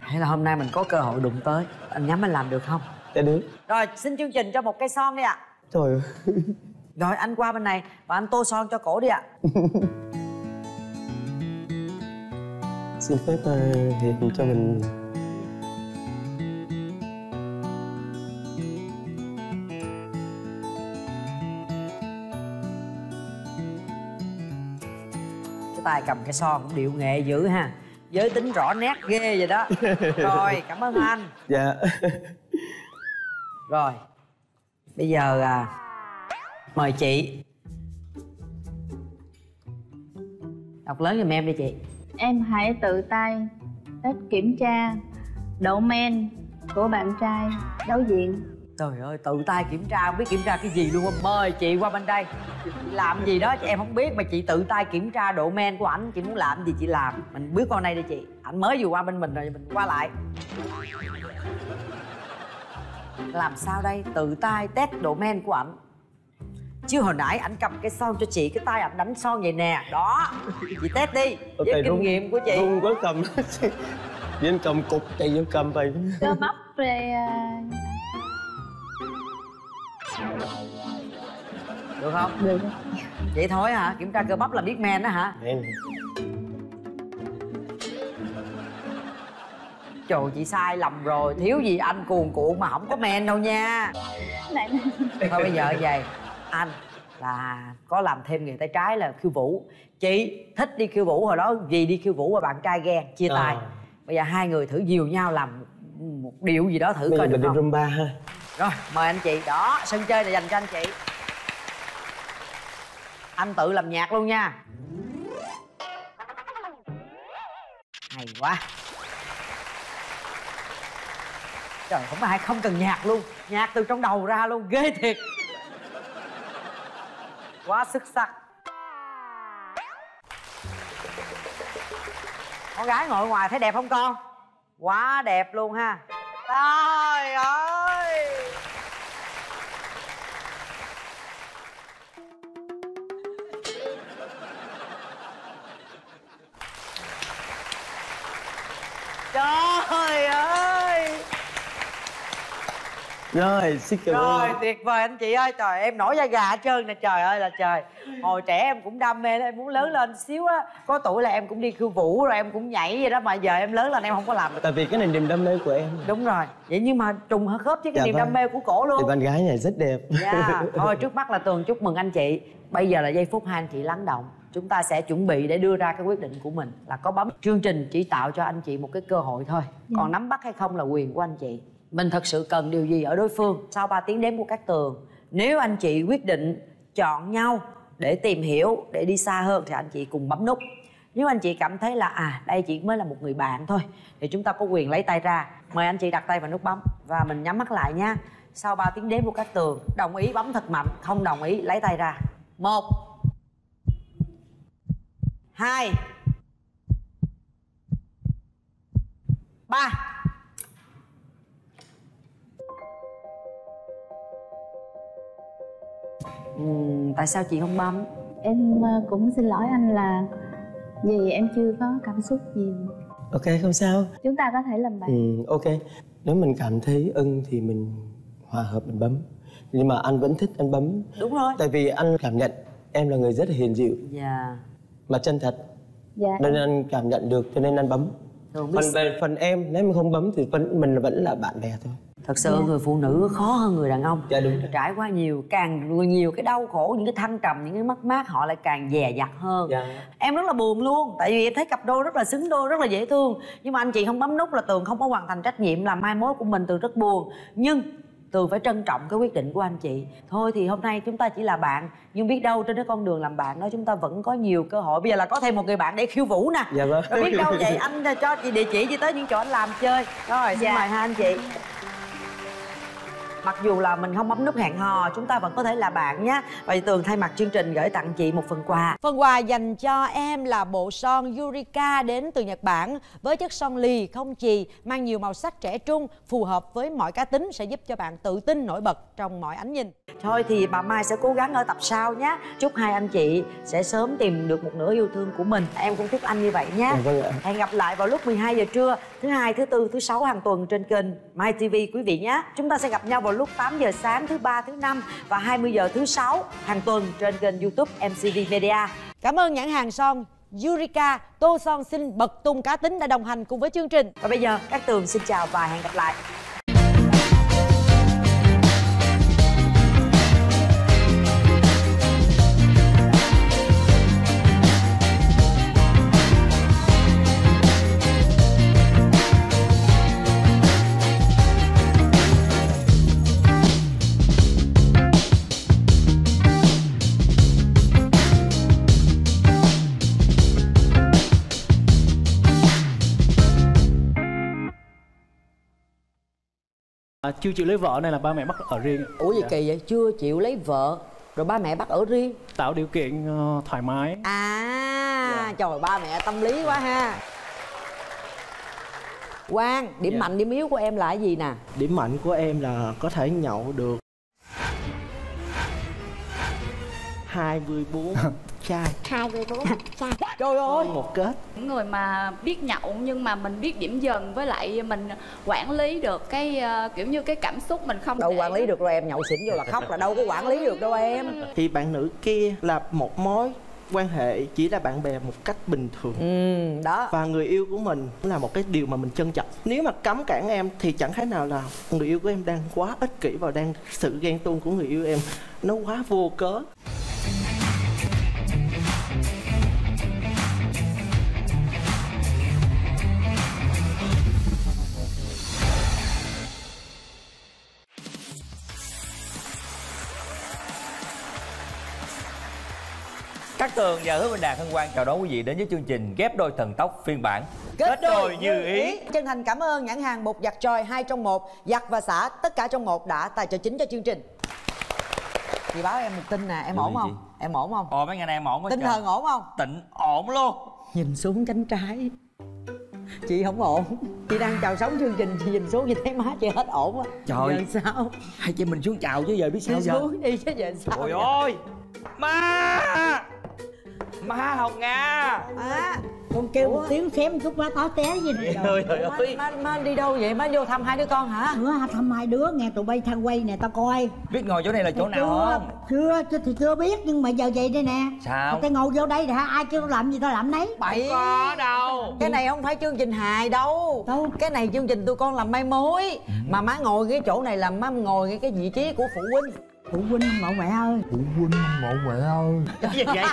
Hay là hôm nay mình có cơ hội đụng tới. Anh nhắm anh làm được không? Dạ được. Rồi xin chương trình cho một cây son đi ạ. Trời ơi. Rồi anh qua bên này và anh tô son cho cổ đi ạ. Xin phép Hiền cho mình. Cái tay cầm cái son cũng điệu nghệ dữ ha. Giới tính rõ nét ghê vậy đó. Rồi, cảm ơn anh. Dạ. Rồi. Bây giờ mời chị. Đọc lớn giùm em đi chị. Em hãy tự tay test kiểm tra độ men của bạn trai đối diện. Trời ơi, tự tay kiểm tra, không biết kiểm tra cái gì luôn. Mời chị qua bên đây. Làm gì đó chị em không biết mà chị tự tay kiểm tra độ men của ảnh. Chị muốn làm gì chị làm. Mình bước qua đây đi chị. Ảnh mới vừa qua bên mình rồi, mình qua lại. Làm sao đây? Tự tay test độ men của ảnh. Chứ hồi nãy ảnh cầm cái son cho chị, cái tay ảnh đánh son vậy nè. Đó, chị test đi. Với okay, kinh đúng, nghiệm của chị. Rung quá cầm. Vinh cầm cục, chị Vinh cầm vậy. Cơ bắp rồi. Được không? Được. Vậy thôi hả? Kiểm tra cơ bắp là biết men đó hả? Em. Trời, chị sai lầm rồi. Thiếu gì anh cuồn cuộn mà không có men đâu nha. Thôi bây giờ vậy. Anh là có làm thêm nghề tay trái là khiêu vũ. Chị thích đi khiêu vũ, hồi đó vì đi khiêu vũ mà bạn trai ghen chia tay. Bây giờ hai người thử dìu nhau làm một điệu gì đó thử coi được không? Mình đi rumba ha. Rồi mời anh chị, đó sân chơi này dành cho anh chị. Anh tự làm nhạc luôn nha. Hay quá. Trời, không phải không cần nhạc luôn, nhạc từ trong đầu ra luôn, ghê thiệt. Quá xuất sắc. Con gái ngồi ngoài thấy đẹp không con? Quá đẹp luôn ha. Trời ơi. Trời ơi. Rồi, xin cảm ơn. Rồi, tuyệt vời anh chị ơi. Trời, em nổi da gà hết trơn nè, trời ơi là trời. Hồi trẻ em cũng đam mê đó, em muốn lớn lên xíu á. Có tuổi là em cũng đi khiêu vũ rồi, em cũng nhảy vậy đó. Mà giờ em lớn lên em không có làm được. Tại vì cái này niềm đam mê của em. Đúng rồi. Vậy nhưng mà trùng hơi khớp với cái niềm đam mê của cổ luôn. Thì bạn gái này rất đẹp. Thôi trước mắt là Tường chúc mừng anh chị. Bây giờ là giây phút hai anh chị lắng động. Chúng ta sẽ chuẩn bị để đưa ra cái quyết định của mình. Là có bấm chương trình chỉ tạo cho anh chị một cái cơ hội thôi. Còn nắm bắt hay không là quyền của anh chị. Mình thật sự cần điều gì ở đối phương. Sau 3 tiếng đếm của Cát Tường, nếu anh chị quyết định chọn nhau để tìm hiểu, để đi xa hơn thì anh chị cùng bấm nút. Nếu anh chị cảm thấy là đây chỉ mới là một người bạn thôi thì chúng ta có quyền lấy tay ra. Mời anh chị đặt tay vào nút bấm và mình nhắm mắt lại nha. Sau 3 tiếng đếm của Cát Tường, đồng ý bấm thật mạnh, không đồng ý lấy tay ra. 1 2 3. Tại sao chị không bấm? Em cũng xin lỗi anh là vì em chưa có cảm xúc gì. Ok, không sao. Chúng ta có thể làm bạn. Ok. Nếu mình cảm thấy ưng thì mình hòa hợp mình bấm. Nhưng mà anh vẫn thích anh bấm. Đúng rồi. Tại vì anh cảm nhận em là người rất là hiền dịu. Dạ. Mà chân thật. Dạ. Nên anh cảm nhận được cho nên anh bấm. Phần em nếu mình không bấm thì mình vẫn là bạn bè thôi. Thật sự người phụ nữ khó hơn người đàn ông. Dạ, đúng. Trải qua càng nhiều cái đau khổ, những cái thăng trầm, những cái mất mát, họ lại càng dè dặt hơn. Dạ. Em rất là buồn luôn. Tại vì em thấy cặp đôi rất là xứng đôi, rất là dễ thương. Nhưng mà anh chị không bấm nút là Tường không có hoàn thành trách nhiệm làm mai mối của mình. Tường rất buồn. Nhưng Tường phải trân trọng cái quyết định của anh chị. Thôi thì hôm nay chúng ta chỉ là bạn. Nhưng biết đâu trên cái con đường làm bạn đó chúng ta vẫn có nhiều cơ hội. Bây giờ là có thêm một người bạn để khiêu vũ nè. Dạ vâng. Rồi biết đâu vậy anh cho chị địa chỉ đi tới những chỗ anh làm chơi. Rồi xin mời hai anh chị. Mặc dù là mình không bấm nút hẹn hò, chúng ta vẫn có thể là bạn nhé. Vậy Tường thay mặt chương trình gửi tặng chị một phần quà. Phần quà dành cho em là bộ son Eureka đến từ Nhật Bản. Với chất son lì không chì, mang nhiều màu sắc trẻ trung, phù hợp với mọi cá tính, sẽ giúp cho bạn tự tin nổi bật trong mọi ánh nhìn. Thôi thì bà Mai sẽ cố gắng ở tập sau nhé. Chúc hai anh chị sẽ sớm tìm được một nửa yêu thương của mình. Em cũng chúc anh như vậy nhé. Hẹn gặp lại vào lúc 12 giờ trưa thứ Hai, thứ Tư, thứ Sáu hàng tuần trên kênh Mai TV quý vị nhé. Chúng ta sẽ gặp nhau vào lúc 8 giờ sáng thứ Ba, thứ Năm và 20 giờ thứ Sáu hàng tuần trên kênh YouTube MCV Media. Cảm ơn nhãn hàng son Eureka, tô son xinh bật tung cá tính đã đồng hành cùng với chương trình. Và bây giờ Cát Tường xin chào và hẹn gặp lại. Chưa chịu lấy vợ nên là ba mẹ bắt ở riêng. Ủa gì kỳ vậy? Chưa chịu lấy vợ rồi ba mẹ bắt ở riêng. Tạo điều kiện thoải mái. Trời, ba mẹ tâm lý quá ha. Quang, điểm mạnh điểm yếu của em là cái gì nè? Điểm mạnh của em là có thể nhậu được 24 chai. 24 chai. Trời ơi, một kết. Những người mà biết nhậu nhưng mà mình biết điểm dần, với lại mình quản lý được cái kiểu như cái cảm xúc mình không. Đâu để... quản lý được rồi, em nhậu xỉn vô là khóc là đâu có quản lý được đâu em. Thì bạn nữ kia là một mối quan hệ chỉ là bạn bè một cách bình thường. Đó. Và người yêu của mình là một cái điều mà mình trân trọng. Nếu mà cấm cản em thì chẳng khác nào là người yêu của em đang quá ích kỷ và đang sự ghen tuông của người yêu em nó quá vô cớ. Cát Tường và Hứa Minh Đạt hân hoan chào đón quý vị đến với chương trình Ghép Đôi Thần Tốc phiên bản Kết Đôi Như Ý. Chân thành cảm ơn nhãn hàng bột giặt Tròi 2 trong 1, giặt và xả tất cả trong một đã tài trợ chính cho chương trình. Chị báo em một tin nè, em ổn không? Em ổn không? Ồ, mấy ngày này em ổn. Tinh thần ổn không? Tịnh ổn luôn. Nhìn xuống cánh trái chị không ổn, chị đang chào sóng chương trình, chị nhìn xuống chị thấy má chị hết ổn á. Trời, giờ sao hai chị mình xuống chào chứ giờ biết sao giờ xuống đi chứ giờ sao. Trời ơi, má Hồng Nga, má con kêu một tiếng xém chút má táo té gì nè. Má đi đâu vậy? Má vô thăm hai đứa con hả? Nữa thăm hai đứa, nghe tụi bay thang quay nè, tao coi biết ngồi chỗ này là chỗ nào không? Chưa thì chưa biết, nhưng mà giờ vậy đây nè. Sao tao ngồi vô đây thì ai kêu tao làm gì tao làm nấy. Bậy, có đâu, cái này không phải chương trình hài đâu, cái này chương trình tụi con làm mai mối. Mà má ngồi cái chỗ này là má ngồi cái vị trí của phụ huynh. Phụ huynh mộ mẹ ơi, phụ huynh mộ mẹ ơi. Cái gì vậy?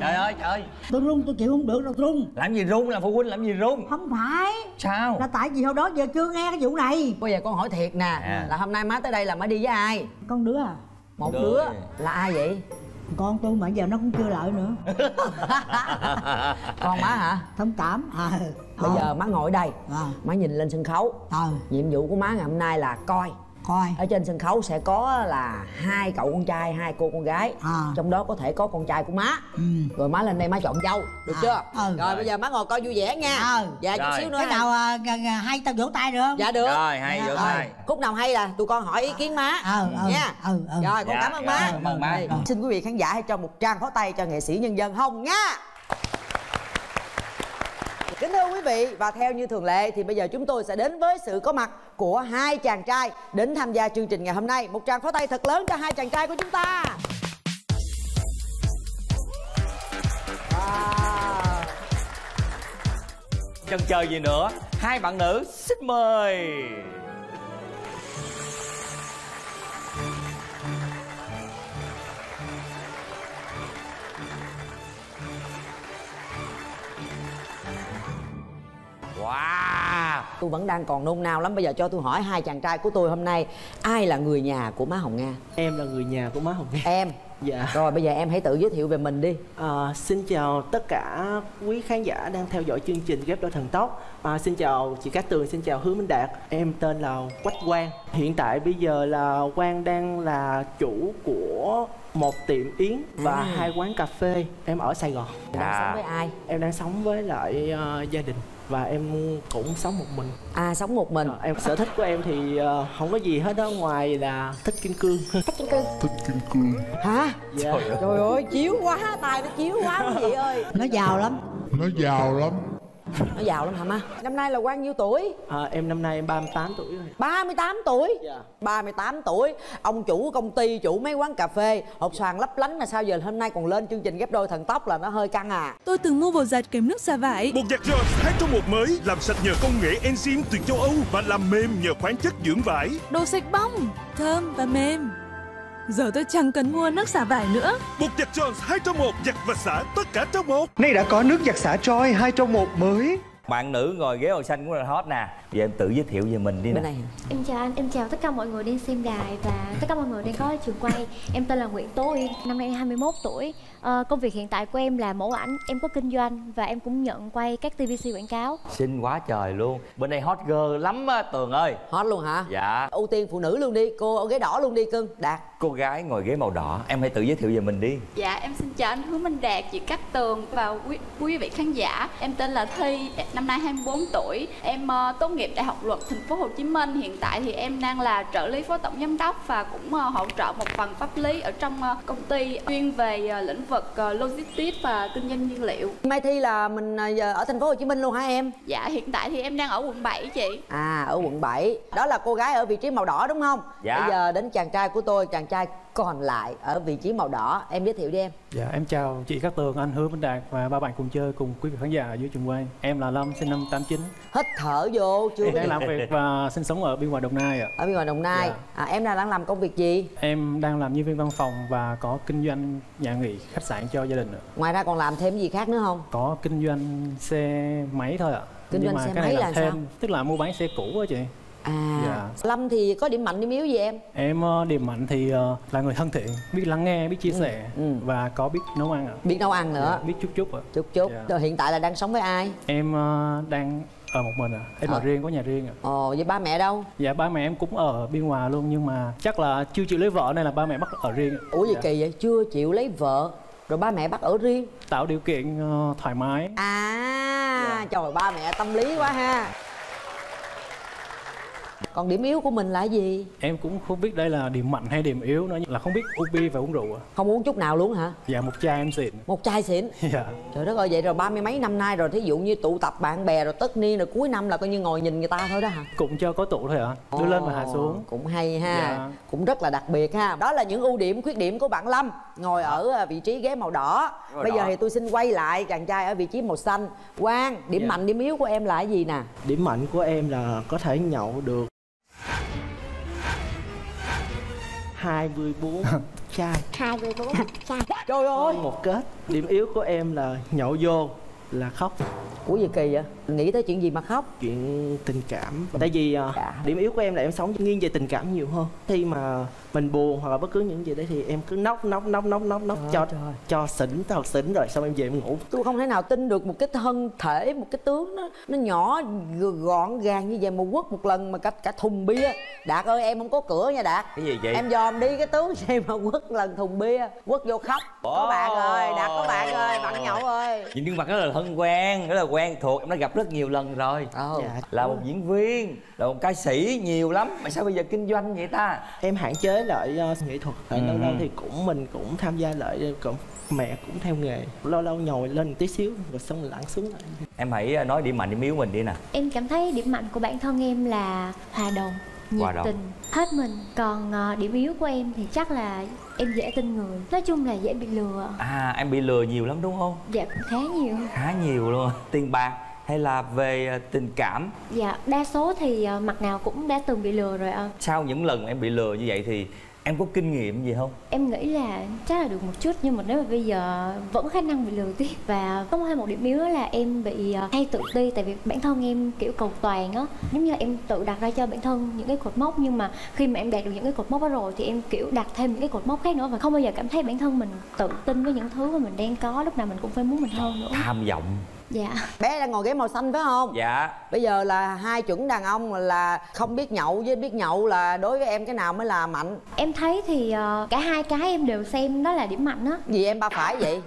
Trời ơi trời, tôi run, tôi chịu không được đâu. Run làm gì run, là phụ huynh làm gì run? Không phải sao, là tại vì hồi đó giờ chưa nghe cái vụ này. Bây giờ con hỏi thiệt nè, là hôm nay má tới đây là má đi với ai? Con đứa à? Một đứa là ai vậy? Con tôi mà giờ nó cũng chưa lợi nữa. Con má hả? Thông cảm. Bây giờ má ngồi đây, má nhìn lên sân khấu. Nhiệm vụ của má ngày hôm nay là coi ở trên sân khấu sẽ có là 2 cậu con trai 2 cô con gái, trong đó có thể có con trai của má. Rồi má lên đây má chọn dâu được chưa? Rồi bây giờ má ngồi coi vui vẻ nha. Dạ chút xíu nữa cái nào hay tao vỗ tay được không? Dạ được rồi, hay vỗ tay. Khúc nào hay là tụi con hỏi ý kiến má nha. Rồi con cảm ơn má. Xin quý vị khán giả hãy cho một tràng pháo tay cho nghệ sĩ nhân dân Hồng Nga. Kính thưa quý vị, và theo như thường lệ thì bây giờ chúng tôi sẽ đến với sự có mặt của 2 chàng trai đến tham gia chương trình ngày hôm nay. Một tràng pháo tay thật lớn cho 2 chàng trai của chúng ta. Chần chờ gì nữa, 2 bạn nữ xin mời. Wow, tôi vẫn đang còn nôn nao lắm. Bây giờ cho tôi hỏi 2 chàng trai của tôi hôm nay, ai là người nhà của má Hồng Nga? Em là người nhà của má Hồng Nga. Em? Dạ. Rồi bây giờ em hãy tự giới thiệu về mình đi. Xin chào tất cả quý khán giả đang theo dõi chương trình Ghép Đôi Thần Tốc. Xin chào chị Cát Tường, xin chào Hứa Minh Đạt. Em tên là Quách Quang. Hiện tại bây giờ là Quang đang là chủ của một tiệm yến và 2 quán cà phê. Em ở Sài Gòn. Em đang sống với ai? Em đang sống với lại gia đình. Và em cũng sống một mình. À, sống một mình. Em sở thích của em thì không có gì hết đó, ngoài là thích kim cương. Thích kim cương? Thích kim cương. Hả? Dạ. Trời ơi, chiếu quá, tài nó chiếu quá quý vị ơi. Nó giàu lắm. Nó giàu lắm. Nó giàu lắm hả má? Năm nay là bao nhiêu tuổi? Em năm nay em 38 tuổi rồi. 38 tuổi? Dạ. 38 tuổi, ông chủ công ty, chủ mấy quán cà phê, hột xoàn lấp lánh mà sao giờ hôm nay còn lên chương trình Ghép Đôi Thần Tốc là nó hơi căng à. Tôi từng mua bột giặt kèm nước xả vải. Bột giặt Tròi 2 trong 1 mới, làm sạch nhờ công nghệ enzyme từ châu Âu và làm mềm nhờ khoáng chất dưỡng vải. Đồ sạch bóng, thơm và mềm. Giờ tôi chẳng cần mua nước xả vải nữa. Bột giặt Tròi 2 trong 1, giặt và xả tất cả trong một. Nay đã có nước giặt xả Tròi 2 trong 1 mới. Bạn nữ ngồi ghế màu xanh cũng là hot nè. Giờ em tự giới thiệu về mình đi nè. Em chào anh, em chào tất cả mọi người đang xem đài và tất cả mọi người đang có trường quay. Em tên là Nguyễn Tố Yên, năm nay 21 tuổi. Công việc hiện tại của em là mẫu ảnh, em có kinh doanh và em cũng nhận quay các TVC quảng cáo. Xinh quá trời luôn. Bên đây hot girl lắm á Tường ơi. Hot luôn hả? Dạ. Ưu tiên phụ nữ luôn đi, cô ở ghế đỏ luôn đi cưng. Đạt. Cô gái ngồi ghế màu đỏ, em hãy tự giới thiệu về mình đi. Dạ, em xin chào anh Hứa Minh Đạt, chị Cát Tường và quý vị khán giả. Em tên là Thy, năm nay 24 tuổi. Em tốt nghiệp Đại học Luật Thành phố Hồ Chí Minh. Hiện tại thì em đang là trợ lý phó tổng giám đốc và cũng hỗ trợ một phần pháp lý ở trong công ty chuyên về lĩnh vực logistics và kinh doanh nhiên liệu. Mai Thy là mình ở Thành phố Hồ Chí Minh luôn hả em? Dạ, hiện tại thì em đang ở quận 7 chị. À, ở quận 7. Đó là cô gái ở vị trí màu đỏ đúng không? Dạ. Bây giờ đến chàng trai của tôi, chàng trai còn lại ở vị trí màu đỏ, em giới thiệu đi em. Dạ, em chào chị Cát Tường, anh Hứa Minh Đạt và 3 bạn cùng chơi cùng quý vị khán giả ở dưới trường quay. Em là Lâm, sinh năm 89. Hít thở vô chưa? Em đang làm việc và sinh sống ở bên ngoài Đồng Nai ạ. Ở bên ngoài Đồng Nai. Dạ. Em đang làm công việc gì? Em đang làm nhân viên văn phòng và có kinh doanh nhà nghỉ khách sạn cho gia đình ạ. Ngoài ra còn làm thêm gì khác nữa không? Có kinh doanh xe máy thôi ạ. Kinh doanh xe máy là sao? Tức là mua bán xe cũ á chị. À dạ. Lâm thì có điểm mạnh điểm yếu gì em? Em điểm mạnh thì là người thân thiện, biết lắng nghe, biết chia sẻ và có biết nấu ăn ạ. Biết nấu ăn nữa. Dạ, biết chút chút ạ. Chút chút. Dạ. Rồi hiện tại là đang sống với ai? Em đang ở một mình ạ. Em ở riêng, có nhà riêng ạ. Ồ, vậy ba mẹ đâu? Dạ ba mẹ em cũng ở bên ngoài luôn, nhưng mà chắc là chưa chịu lấy vợ nên là ba mẹ bắt ở riêng. Ủa gì dạ. Kỳ vậy? Chưa chịu lấy vợ rồi ba mẹ bắt ở riêng? Tạo điều kiện thoải mái. À dạ. Trời, ba mẹ tâm lý quá ha. Còn điểm yếu của mình là gì? Em cũng không biết đây là điểm mạnh hay điểm yếu nữa, là không biết uống bia và uống rượu. Không uống chút nào luôn hả? Dạ, một chai em xịn. Một chai xịn? Dạ. Trời đất ơi, vậy rồi ba mươi mấy năm nay rồi, thí dụ như tụ tập bạn bè rồi tất niên rồi cuối năm là coi như ngồi nhìn người ta thôi đó hả? Cũng cho có tụ thôi hả? Đưa lên và hạ xuống. Cũng hay ha. Dạ. Cũng rất là đặc biệt ha. Đó là những ưu điểm, khuyết điểm của bạn Lâm ngồi ở vị trí ghế màu đỏ. Rồi bây giờ thì tôi xin quay lại chàng trai ở vị trí màu xanh. Quang, điểm dạ. Mạnh, điểm yếu của em là gì nè? Điểm mạnh của em là có thể nhậu được 24 chai. 24 chai. Trời ơi. Một kết. Điểm yếu của em là nhậu vô là khóc. Ủa gì kỳ vậy? Nghĩ tới chuyện gì mà khóc? Chuyện tình cảm. Tại vì điểm yếu của em là em sống nghiêng về tình cảm nhiều hơn. Khi mà mình buồn hoặc là bất cứ những gì đấy thì em cứ nóc cho xỉn thật xỉn rồi xong em về em ngủ. Tôi không thể nào tin được một cái thân thể, một cái tướng nó nhỏ gọn gàng như vậy mà quất một lần mà cả thùng bia. Đạt ơi, em không có cửa nha Đạt. Cái gì vậy? Em dòm đi cái tướng gì mà quất lần thùng bia, quất vô khóc. Có bạn ơi, Đạt có bạn ơi, bạn nhậu ơi. Nhìn gương mặt đó là thân quen, đó là quen thuộc, em đã gặp rất nhiều lần rồi. Dạ, là một diễn viên, là một ca sĩ nhiều lắm. Mà sao bây giờ kinh doanh vậy ta? Em hạn chế lại nghệ thuật. Lâu lâu thì mình cũng tham gia lại, mẹ cũng theo nghề. Lâu lâu nhồi lên một tí xíu rồi xong lặn xuống lại. Em hãy nói điểm mạnh điểm yếu mình đi nè. Em cảm thấy điểm mạnh của bản thân em là hòa đồng, nhiệt tình, hết mình. Còn điểm yếu của em thì chắc là em dễ tin người. Nói chung là dễ bị lừa. À, em bị lừa nhiều lắm đúng không? Dạ, cũng khá nhiều. Khá nhiều luôn. Tiền bạc hay là về tình cảm? Dạ, đa số thì mặt nào cũng đã từng bị lừa rồi ạ. Sau những lần em bị lừa như vậy thì em có kinh nghiệm gì không? Em nghĩ là chắc là được một chút, nhưng mà nếu mà bây giờ vẫn khả năng bị lừa tiếp. Và có một điểm yếu là em bị hay tự ti, tại vì bản thân em kiểu cầu toàn á, giống như em tự đặt ra cho bản thân những cái cột mốc, nhưng mà khi mà em đạt được những cái cột mốc đó rồi thì em kiểu đặt thêm những cái cột mốc khác nữa và không bao giờ cảm thấy bản thân mình tự tin với những thứ mà mình đang có. Lúc nào mình cũng phải muốn mình hơn nữa. Tham vọng. Dạ. Bé đang ngồi ghế màu xanh phải không? Dạ. Bây giờ là hai chuẩn đàn ông là không biết nhậu với biết nhậu, là đối với em cái nào mới là mạnh? Em thấy thì cả hai cái em đều xem đó là điểm mạnh á. Vì em ba phải vậy.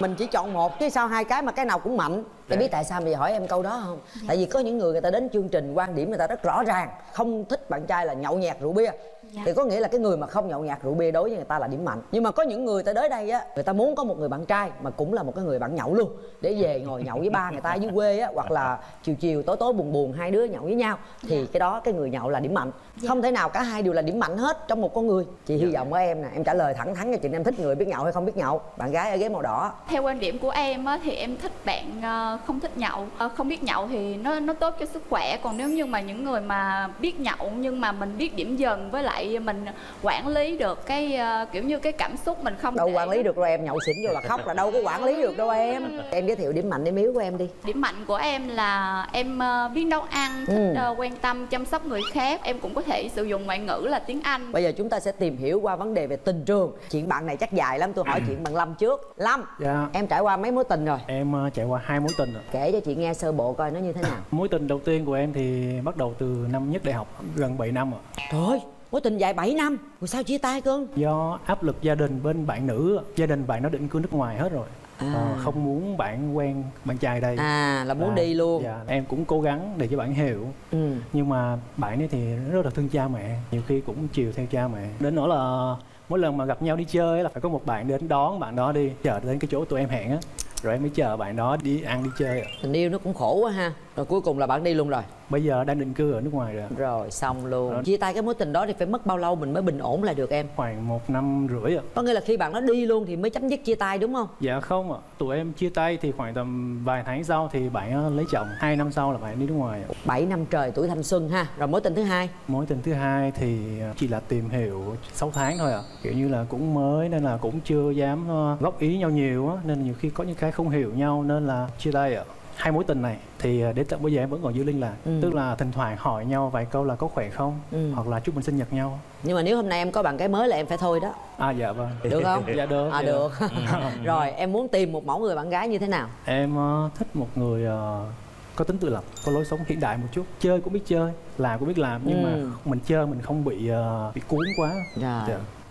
Mình chỉ chọn một chứ sao hai cái mà cái nào cũng mạnh. Em biết tại sao bây giờ hỏi em câu đó không? Dạ. Tại vì có những người ta đến chương trình quan điểm người ta rất rõ ràng, không thích bạn trai là nhậu nhẹt rượu bia. Dạ. Thì có nghĩa là cái người mà không nhậu nhạt rượu bia đối với người ta là điểm mạnh. Nhưng mà có những người ta tới đây á, người ta muốn có một người bạn trai mà cũng là một cái người bạn nhậu luôn, để về ngồi nhậu với ba người ta dưới quê á, hoặc là chiều chiều tối tối buồn buồn hai đứa nhậu với nhau. Thì cái đó cái người nhậu là điểm mạnh. Dạ. Không thể nào cả hai đều là điểm mạnh hết trong một con người. Chị hy vọng ở em nè, em trả lời thẳng thắn cho chị, em thích người biết nhậu hay không biết nhậu? Bạn gái ở ghế màu đỏ. Theo quan điểm của em á, thì em thích bạn không thích nhậu. Không biết nhậu thì nó tốt cho sức khỏe. Còn nếu như mà những người mà biết nhậu nhưng mà mình biết điểm dần, với lại mình quản lý được cái kiểu như cái cảm xúc mình không đâu quản lý được rồi. Em nhậu xỉn vô là khóc là đâu có quản lý được đâu. Em giới thiệu điểm mạnh điểm yếu của em đi. Điểm mạnh của em là em biết nấu ăn, thích quan tâm chăm sóc người khác. Em cũng có thể sử dụng ngoại ngữ là tiếng Anh. Bây giờ chúng ta sẽ tìm hiểu qua vấn đề về tình trường. Chuyện bạn này chắc dài lắm, tôi hỏi chuyện bạn Lâm trước. Lâm, em trải qua mấy mối tình rồi? Em trải qua 2 mối tình rồi. Kể cho chị nghe sơ bộ coi nó như thế nào. Mối tình đầu tiên của em thì bắt đầu từ năm nhất đại học, gần 7 năm rồi. Thôi, mối tình dài 7 năm, rồi sao chia tay cưng? Do áp lực gia đình bên bạn nữ, gia đình bạn nó định cư nước ngoài hết rồi. Không muốn bạn quen bạn trai đây. Là muốn đi luôn. Dạ, em cũng cố gắng để cho bạn hiểu. Nhưng mà bạn ấy thì rất là thương cha mẹ, nhiều khi cũng chiều theo cha mẹ. Đến nỗi là mỗi lần mà gặp nhau đi chơi là phải có một bạn đến đón bạn đó đi, chờ đến cái chỗ tụi em hẹn á, rồi em mới chờ bạn đó đi ăn đi chơi. Tình yêu nó cũng khổ quá ha. Rồi cuối cùng là bạn đi luôn rồi. Bây giờ đang định cư ở nước ngoài rồi. Rồi xong luôn rồi. Chia tay cái mối tình đó thì phải mất bao lâu mình mới bình ổn lại được em? Khoảng 1 năm rưỡi ạ. Có nghĩa là khi bạn nó đi luôn thì mới chấm dứt chia tay đúng không? Dạ không ạ. Tụi em chia tay thì khoảng tầm vài tháng sau thì bạn lấy chồng. 2 năm sau là bạn đi nước ngoài. 7 năm trời tuổi thanh xuân ha. Rồi mối tình thứ hai? Mối tình thứ hai thì chỉ là tìm hiểu 6 tháng thôi ạ. Kiểu như là cũng mới nên là cũng chưa dám góp ý nhau nhiều á, nên nhiều khi có những cái không hiểu nhau nên là chia tay ạ. hai mối tình này thì đến tận bây giờ em vẫn còn giữ liên lạc, tức là thỉnh thoảng hỏi nhau vài câu là có khỏe không, hoặc là chúc mừng sinh nhật nhau. Nhưng mà nếu hôm nay em có bạn cái mới là em phải thôi đó. À dạ vâng. Được không? Dạ được. À được. Rồi em muốn tìm một mẫu người bạn gái như thế nào? Em thích một người có tính tự lập, có lối sống hiện đại một chút, chơi cũng biết chơi, làm cũng biết làm, nhưng mà mình chơi mình không bị cuốn quá. Dạ.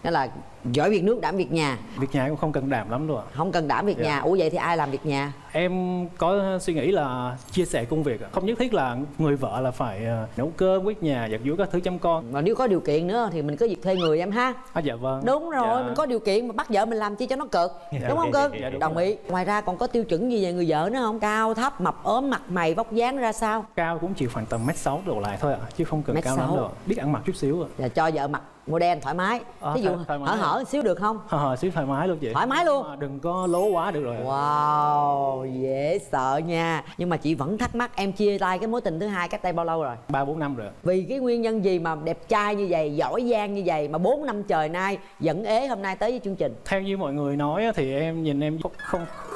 Đó là giỏi việc nước đảm việc nhà. Việc nhà cũng không cần đảm lắm rồi. Không cần đảm việc nhà. Ủa vậy thì ai làm việc nhà? Em có suy nghĩ là chia sẻ công việc, không nhất thiết là người vợ là phải nấu cơm, quét nhà, giặt giũ các thứ chăm con. Và nếu có điều kiện nữa thì mình cứ việc thuê người em ha. À dạ vâng. Đúng rồi, mình có điều kiện mà bắt vợ mình làm chi cho nó cực. Đúng không cưng? Dạ, đồng ý. Ngoài ra còn có tiêu chuẩn gì về người vợ nữa không? Cao, thấp, mập, ốm, mặt mày, vóc dáng ra sao? Cao cũng chỉ khoảng tầm 1m6 đổ lại thôi ạ, chứ không cần cao lắm đâu. Biết ăn mặc chút xíu ạ. Dạ, cho vợ mặc model thoải mái. Ví dụ hở xíu được không? Xíu thoải mái luôn chị. Thoải mái luôn. Đừng có lố quá được rồi. Wow, dễ sợ nha. Nhưng mà chị vẫn thắc mắc, em chia tay cái mối tình thứ hai cách đây bao lâu rồi? 3-4 năm rồi. Vì cái nguyên nhân gì mà đẹp trai như vậy, giỏi giang như vậy mà 4 năm trời nay vẫn ế hôm nay tới với chương trình? Theo như mọi người nói thì em nhìn em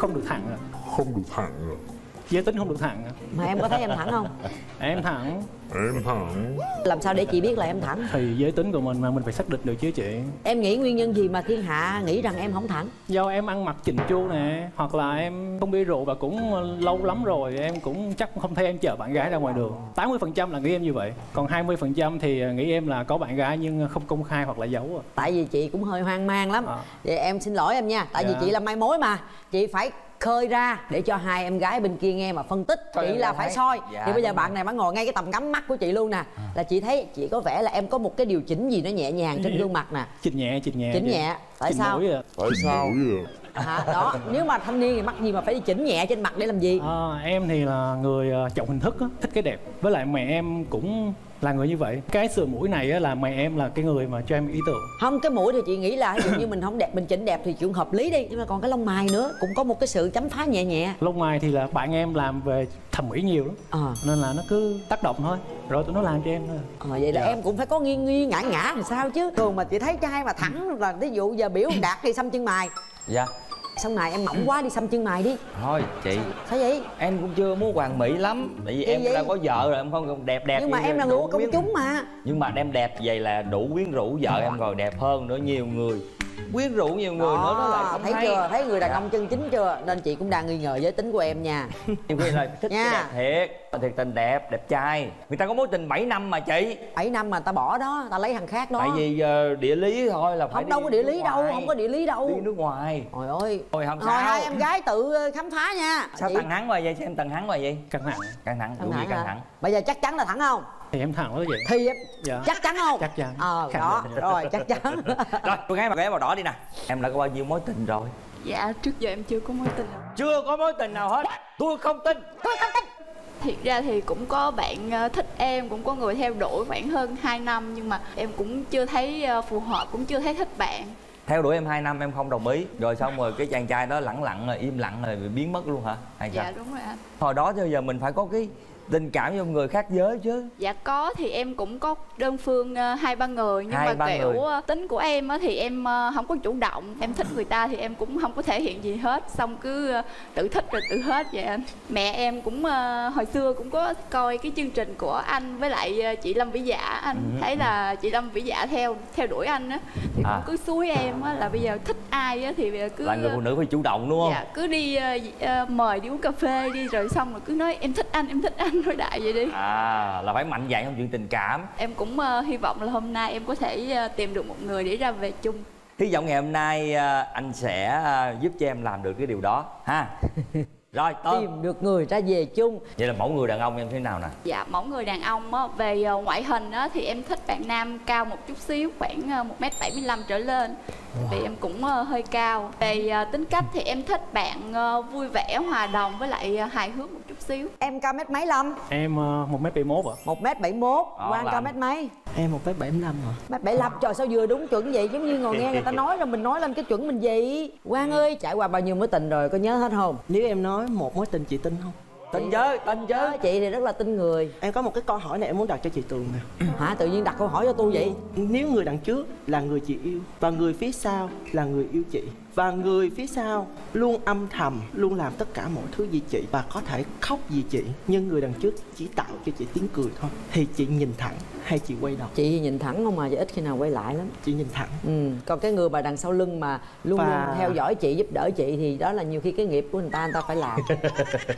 không được thẳng rồi. Không được thẳng rồi. Giới tính không được thẳng. Mà em có thấy em thẳng không? Em thẳng. Em thẳng. Làm sao để chị biết là em thẳng? Thì giới tính của mình mà mình phải xác định được chứ chị. Em nghĩ nguyên nhân gì mà thiên hạ nghĩ rằng em không thẳng? Do em ăn mặc chỉnh chu nè, hoặc là em không bia rượu, và cũng lâu lắm rồi em cũng chắc không thấy em chở bạn gái ra ngoài đường. 80% là nghĩ em như vậy, còn 20% thì nghĩ em là có bạn gái nhưng không công khai hoặc là giấu. Tại vì chị cũng hơi hoang mang lắm. Vậy em xin lỗi em nha, tại vì chị là mai mối mà, chị phải khơi ra để cho hai em gái bên kia nghe mà phân tích. Thôi chị là phải soi. Dạ, thì bây giờ bạn này mà ngồi ngay cái tầm ngắm mắt của chị luôn nè, là chị thấy chị có vẻ là em có một cái điều chỉnh gì nó nhẹ nhàng trên gương mặt nè. Chỉnh nhẹ. Chỉnh nhẹ. Tại sao? Tại sao? Hả? Đó, nếu mà thanh niên thì mắc gì mà phải đi chỉnh nhẹ trên mặt để làm gì? Em thì là người trọng hình thức, thích cái đẹp. Với lại mẹ em cũng là người như vậy. Cái sửa mũi này là mẹ em là cái người mà cho em ý tưởng. Không, cái mũi thì chị nghĩ là ví dụ như mình không đẹp, mình chỉnh đẹp thì chuyện hợp lý đi. Nhưng mà còn cái lông mày nữa, cũng có một cái sự chấm phá nhẹ nhẹ. Lông mày thì là bạn em làm về thẩm mỹ nhiều lắm, nên là nó cứ tác động thôi, rồi tụi nó làm cho em thôi. Vậy là em cũng phải có nghiêng nghiêng ngã ngã làm sao chứ. Thường mà chị thấy trai mà thẳng là ví dụ giờ biểu Đạt đi xăm chân mày. Dạ. Xong này em mỏng quá đi xăm chân mày đi. Thôi chị. Sao vậy? Em cũng chưa muốn hoàn mỹ lắm. Tại vì em đã có vợ rồi, em không đẹp. Nhưng mà em là người của công chúng mà. Nhưng mà em đẹp vậy là đủ quyến rũ vợ em rồi, đẹp hơn nữa, nhiều người quyến rũ, nhiều người nữa đó là không thấy hay. Chưa thấy người đàn ông chân chính chưa, nên chị cũng đang nghi ngờ giới tính của em nha. Em nghĩ là thích cái đẹp thiệt tình, đẹp trai. Người ta có mối tình 7 năm mà chị, 7 năm mà ta bỏ đó, ta lấy thằng khác đó. Tại vì địa lý thôi là phải. Không đâu có địa lý đâu, không có địa lý đâu, đi nước ngoài. Trời ơi. Thôi không sao, hai em gái tự khám phá nha. Sao chị... thẳng ngoài vậy, xem thằng thẳng ngoài vậy. Căng thẳng. Bây giờ chắc chắn là thẳng không? Thì em thẳng quá vậy. Thì em chắc chắn không? Chắc chắn. Đó rồi, chắc chắn. Rồi cô gái màu đỏ đi nè. Em đã có bao nhiêu mối tình rồi? Dạ trước giờ em chưa có mối tình. Chưa có mối tình nào hết. Tôi không tin. Tôi không tin. Thiệt ra thì cũng có bạn thích em, cũng có người theo đuổi khoảng hơn 2 năm. Nhưng mà em cũng chưa thấy phù hợp, cũng chưa thấy thích bạn. Theo đuổi em 2 năm em không đồng ý. Rồi xong rồi cái chàng trai đó lẳng lặng rồi, im lặng rồi biến mất luôn hả? Hay sao? Dạ đúng rồi anh. Hồi đó tới giờ mình phải có cái tình cảm với người khác giới chứ. Dạ có, thì em cũng có đơn phương 2-3 người. Nhưng mà kiểu tính của em thì em không có chủ động. Em thích người ta thì em cũng không có thể hiện gì hết. Xong cứ tự thích rồi tự hết vậy anh. Mẹ em cũng hồi xưa cũng có coi cái chương trình của anh với lại chị Lâm Vĩ Dạ. Anh thấy là chị Lâm Vĩ Dạ theo đuổi anh á, thì cũng cứ xúi em là bây giờ thích ai thì cứ là người phụ nữ phải chủ động đúng không? Dạ, cứ đi mời đi uống cà phê đi, rồi xong rồi cứ nói em thích anh, em thích anh, nói đại vậy đi. Là phải mạnh dạn trong chuyện tình cảm. Em cũng hy vọng là hôm nay em có thể tìm được một người để ra về chung. Hy vọng ngày hôm nay anh sẽ giúp cho em làm được cái điều đó ha. Rồi tìm được người ra về chung. Vậy là mẫu người đàn ông em thế nào nè? Dạ mẫu người đàn ông về ngoại hình thì em thích bạn nam cao một chút xíu, khoảng 1m75 trở lên. Vì em cũng hơi cao. Về tính cách thì em thích bạn vui vẻ, hòa đồng với lại hài hước một chút xíu. Em cao mét mấy Lâm? Em 1m71 ạ. 1m71. Quang cao mét mấy? Em 1m75 hả? 1m75. Trời sao vừa đúng chuẩn vậy, giống như ngồi nghe người ta nói rồi mình nói lên cái chuẩn mình vậy. Quang ơi, trải qua bao nhiêu mối tình rồi có nhớ hết không? Nếu em nói một mối tình chị tin không? Tin chứ chị thì rất là tin người. Em có một cái câu hỏi này em muốn đặt cho chị Tường nè. Hả, tự nhiên đặt câu hỏi cho tôi vậy? Nếu người đằng trước là người chị yêu và người phía sau là người yêu chị, và người phía sau luôn âm thầm, luôn làm tất cả mọi thứ vì chị và có thể khóc vì chị, nhưng người đằng trước chỉ tạo cho chị tiếng cười thôi, thì chị nhìn thẳng hay chị quay đầu? Chị nhìn thẳng không mà, chị ít khi nào quay lại lắm. Chị nhìn thẳng. Còn cái người mà đằng sau lưng mà luôn theo dõi chị, giúp đỡ chị, thì đó là nhiều khi cái nghiệp của người ta phải làm.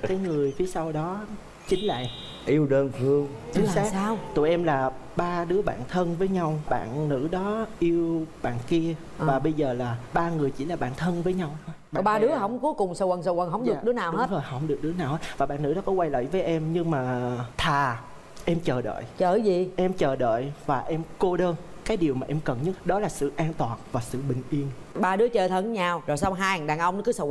Cái người phía sau đó chính là yêu đơn phương. Chính xác. Sao? Tụi em là ba đứa bạn thân với nhau, bạn nữ đó yêu bạn kia, và bây giờ là ba người chỉ là bạn thân với nhau thôi. Ba đứa không, cuối cùng sầu quần không được đứa nào hết. Đúng rồi, không được đứa nào hết. Và bạn nữ đó có quay lại với em, nhưng mà thà em chờ đợi. Chờ gì? Em chờ đợi và em cô đơn. Cái điều mà em cần nhất đó là sự an toàn và sự bình yên. Ba đứa chơi thân nhau rồi xong hai đàn ông nó cứ sầu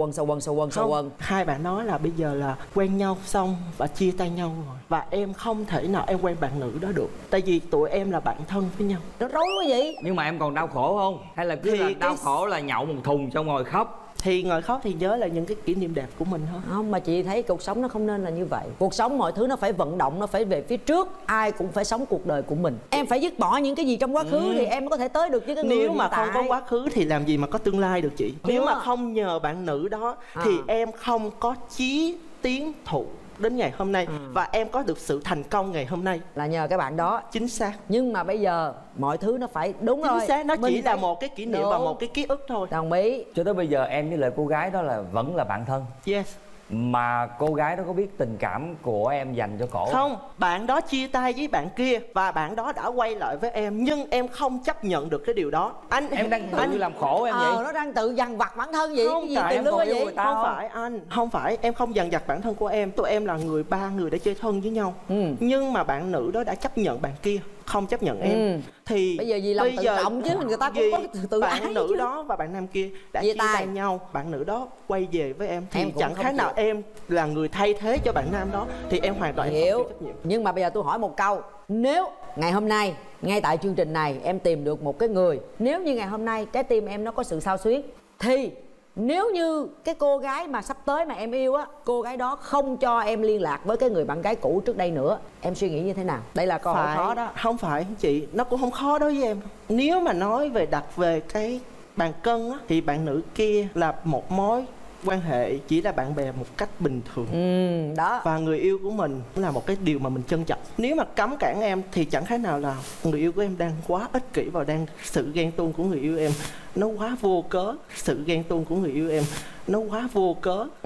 quần. Hai bạn nói là bây giờ là quen nhau xong và chia tay nhau rồi, và em không thể nào em quen bạn nữ đó được, tại vì tụi em là bạn thân với nhau. Nó rối quá vậy. Nhưng mà em còn đau khổ không, hay là cứ là đau khổ là nhậu một thùng xong ngồi khóc? Thì ngồi khóc thì nhớ là những cái kỷ niệm đẹp của mình thôi. Không, mà chị thấy cuộc sống nó không nên là như vậy. Cuộc sống mọi thứ nó phải vận động, nó phải về phía trước. Ai cũng phải sống cuộc đời của mình. Em phải dứt bỏ những cái gì trong quá khứ thì em mới có thể tới được với cái người. Nếu mà không có quá khứ thì làm gì mà có tương lai được chị. Nếu mà không nhờ bạn nữ đó thì em không có chí tiến thủ đến ngày hôm nay, và em có được sự thành công ngày hôm nay là nhờ cái bạn đó. Chính xác. Nhưng mà bây giờ mọi thứ nó phải đúng rồi. Chính xác, nó chỉ là một cái kỷ niệm và một cái ký ức thôi. Đồng ý. Cho tới bây giờ em với lại cô gái đó là vẫn là bạn thân. Yes. Mà cô gái đó có biết tình cảm của em dành cho cổ không? Bạn đó chia tay với bạn kia và bạn đó đã quay lại với em, nhưng em không chấp nhận được cái điều đó. Em đang tự làm khổ em vậy. Nó đang tự dằn vặt bản thân vậy. Không, gì tại em còn yêu người ta không? Không phải anh, không phải. Em không dằn vặt bản thân của em. Tụi em là ba người đã chơi thân với nhau. Nhưng mà bạn nữ đó đã chấp nhận bạn kia, không chấp nhận em. Thì bây giờ vì lòng tự trọng chứ, người ta cũng có tự ái. Bạn nữ đó và bạn nam kia đã chia tay nhau. Bạn nữ đó quay về với em, thì em chẳng khác nào em là người thay thế cho bạn nam đó, thì em hoàn toàn hiểu. Nhưng mà bây giờ tôi hỏi một câu, nếu ngày hôm nay ngay tại chương trình này em tìm được một cái người, nếu như ngày hôm nay trái tim em nó có sự xao xuyến, thì nếu như cái cô gái mà sắp tới mà em yêu á, cô gái đó không cho em liên lạc với cái người bạn gái cũ trước đây nữa, em suy nghĩ như thế nào? Đây là câu hỏi khó đó. Không phải chị, nó cũng không khó đối với em. Nếu mà nói về đặt về cái bàn cân á, thì bạn nữ kia là một mối quan hệ chỉ là bạn bè một cách bình thường. Đó. Và người yêu của mình cũng là một cái điều mà mình trân trọng. Nếu mà cấm cản em thì chẳng khác nào là người yêu của em đang quá ích kỷ, và đang sự ghen tuông của người yêu em nó quá vô cớ.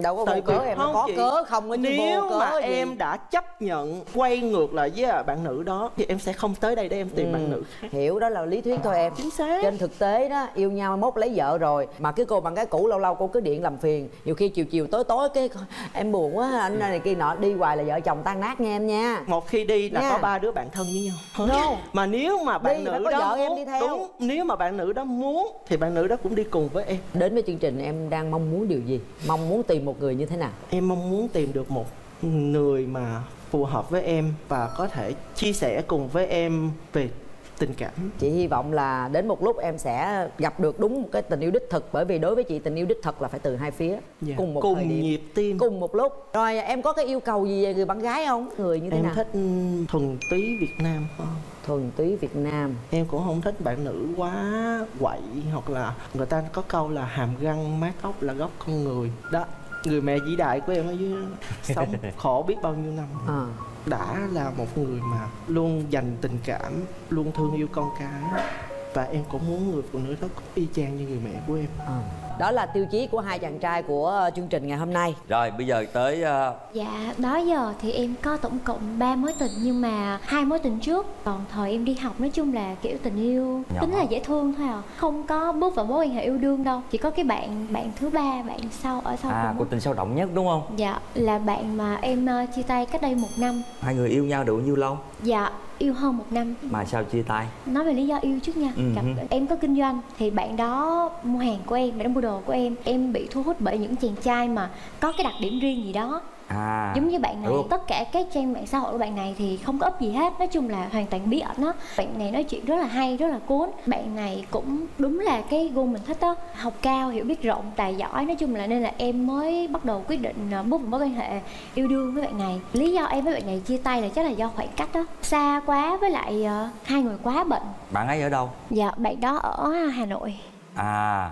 Đâu có vô cớ, em không có cớ không có. Nếu mà em đã chấp nhận quay ngược lại với bạn nữ đó thì em sẽ không tới đây để em tìm bạn nữ khác. Hiểu, đó là lý thuyết thôi em. Chính xác. Trên thực tế đó, yêu nhau mốt lấy vợ rồi mà cái cô bạn gái cũ lâu lâu cô cứ điện làm phiền, nhiều khi chiều tối cái em buồn quá anh này kia nọ, đi hoài là vợ chồng tan nát nha em nha. Một khi đi là có ba đứa bạn thân với nhau. Không, mà nếu mà bạn nữ đó muốn, đúng, nếu mà bạn nữ đó muốn thì bạn nữ đó cũng đi cùng với em. Đến với chương trình em đang mong muốn điều gì? Mong muốn tìm một người như thế nào? Em mong muốn tìm được một người mà phù hợp với em và có thể chia sẻ cùng với em về tình cảm. Chị hy vọng là đến một lúc em sẽ gặp được đúng một cái tình yêu đích thực, bởi vì đối với chị tình yêu đích thực là phải từ hai phía, cùng một thời điểm, nhịp tim, cùng một lúc. Rồi em có cái yêu cầu gì về người bạn gái không? Người như thế nào? Em thích thuần túy Việt Nam không? Thuần túy Việt Nam. Em cũng không thích bạn nữ quá quậy, hoặc là người ta có câu là hàm răng mái tóc là gốc con người đó. Người mẹ vĩ đại của em ở dưới sống khổ biết bao nhiêu năm đã là một người mà luôn dành tình cảm, luôn thương yêu con cái, và em cũng muốn người phụ nữ đó cũng y chang như người mẹ của em. Đó là tiêu chí của hai chàng trai của chương trình ngày hôm nay. Rồi bây giờ tới Dạ, đó giờ thì em có tổng cộng 3 mối tình, nhưng mà 2 mối tình trước còn thời em đi học, nói chung là kiểu tình yêu nhỏ, tính là dễ thương thôi à, không có bước vào mối quan hệ yêu đương đâu. Chỉ có cái bạn thứ ba, bạn sau ở sau của tình sâu động nhất đúng không? Dạ, là bạn mà em chia tay cách đây 1 năm. Hai người yêu nhau được bao nhiêu lâu? Dạ, yêu hơn 1 năm. Mà sao chia tay? Nói về lý do yêu trước nha. Em có kinh doanh thì bạn đó mua hàng của em, bạn đó mua đồ của em bị thu hút bởi những chàng trai mà có cái đặc điểm riêng gì đó. Giống như bạn này, tất cả các trang mạng xã hội của bạn này thì không có up gì hết. Nói chung là hoàn toàn bí ẩn đó. Bạn này nói chuyện rất là hay, rất là cuốn. Bạn này cũng đúng là cái gu mình thích đó. Học cao, hiểu biết rộng, tài giỏi. Nói chung là nên là em mới bắt đầu quyết định bước một mối quan hệ yêu đương với bạn này. Lý do em với bạn này chia tay là chắc là do khoảng cách đó, xa quá, với lại hai người quá bận. Bạn ấy ở đâu? Dạ, bạn đó ở Hà Nội.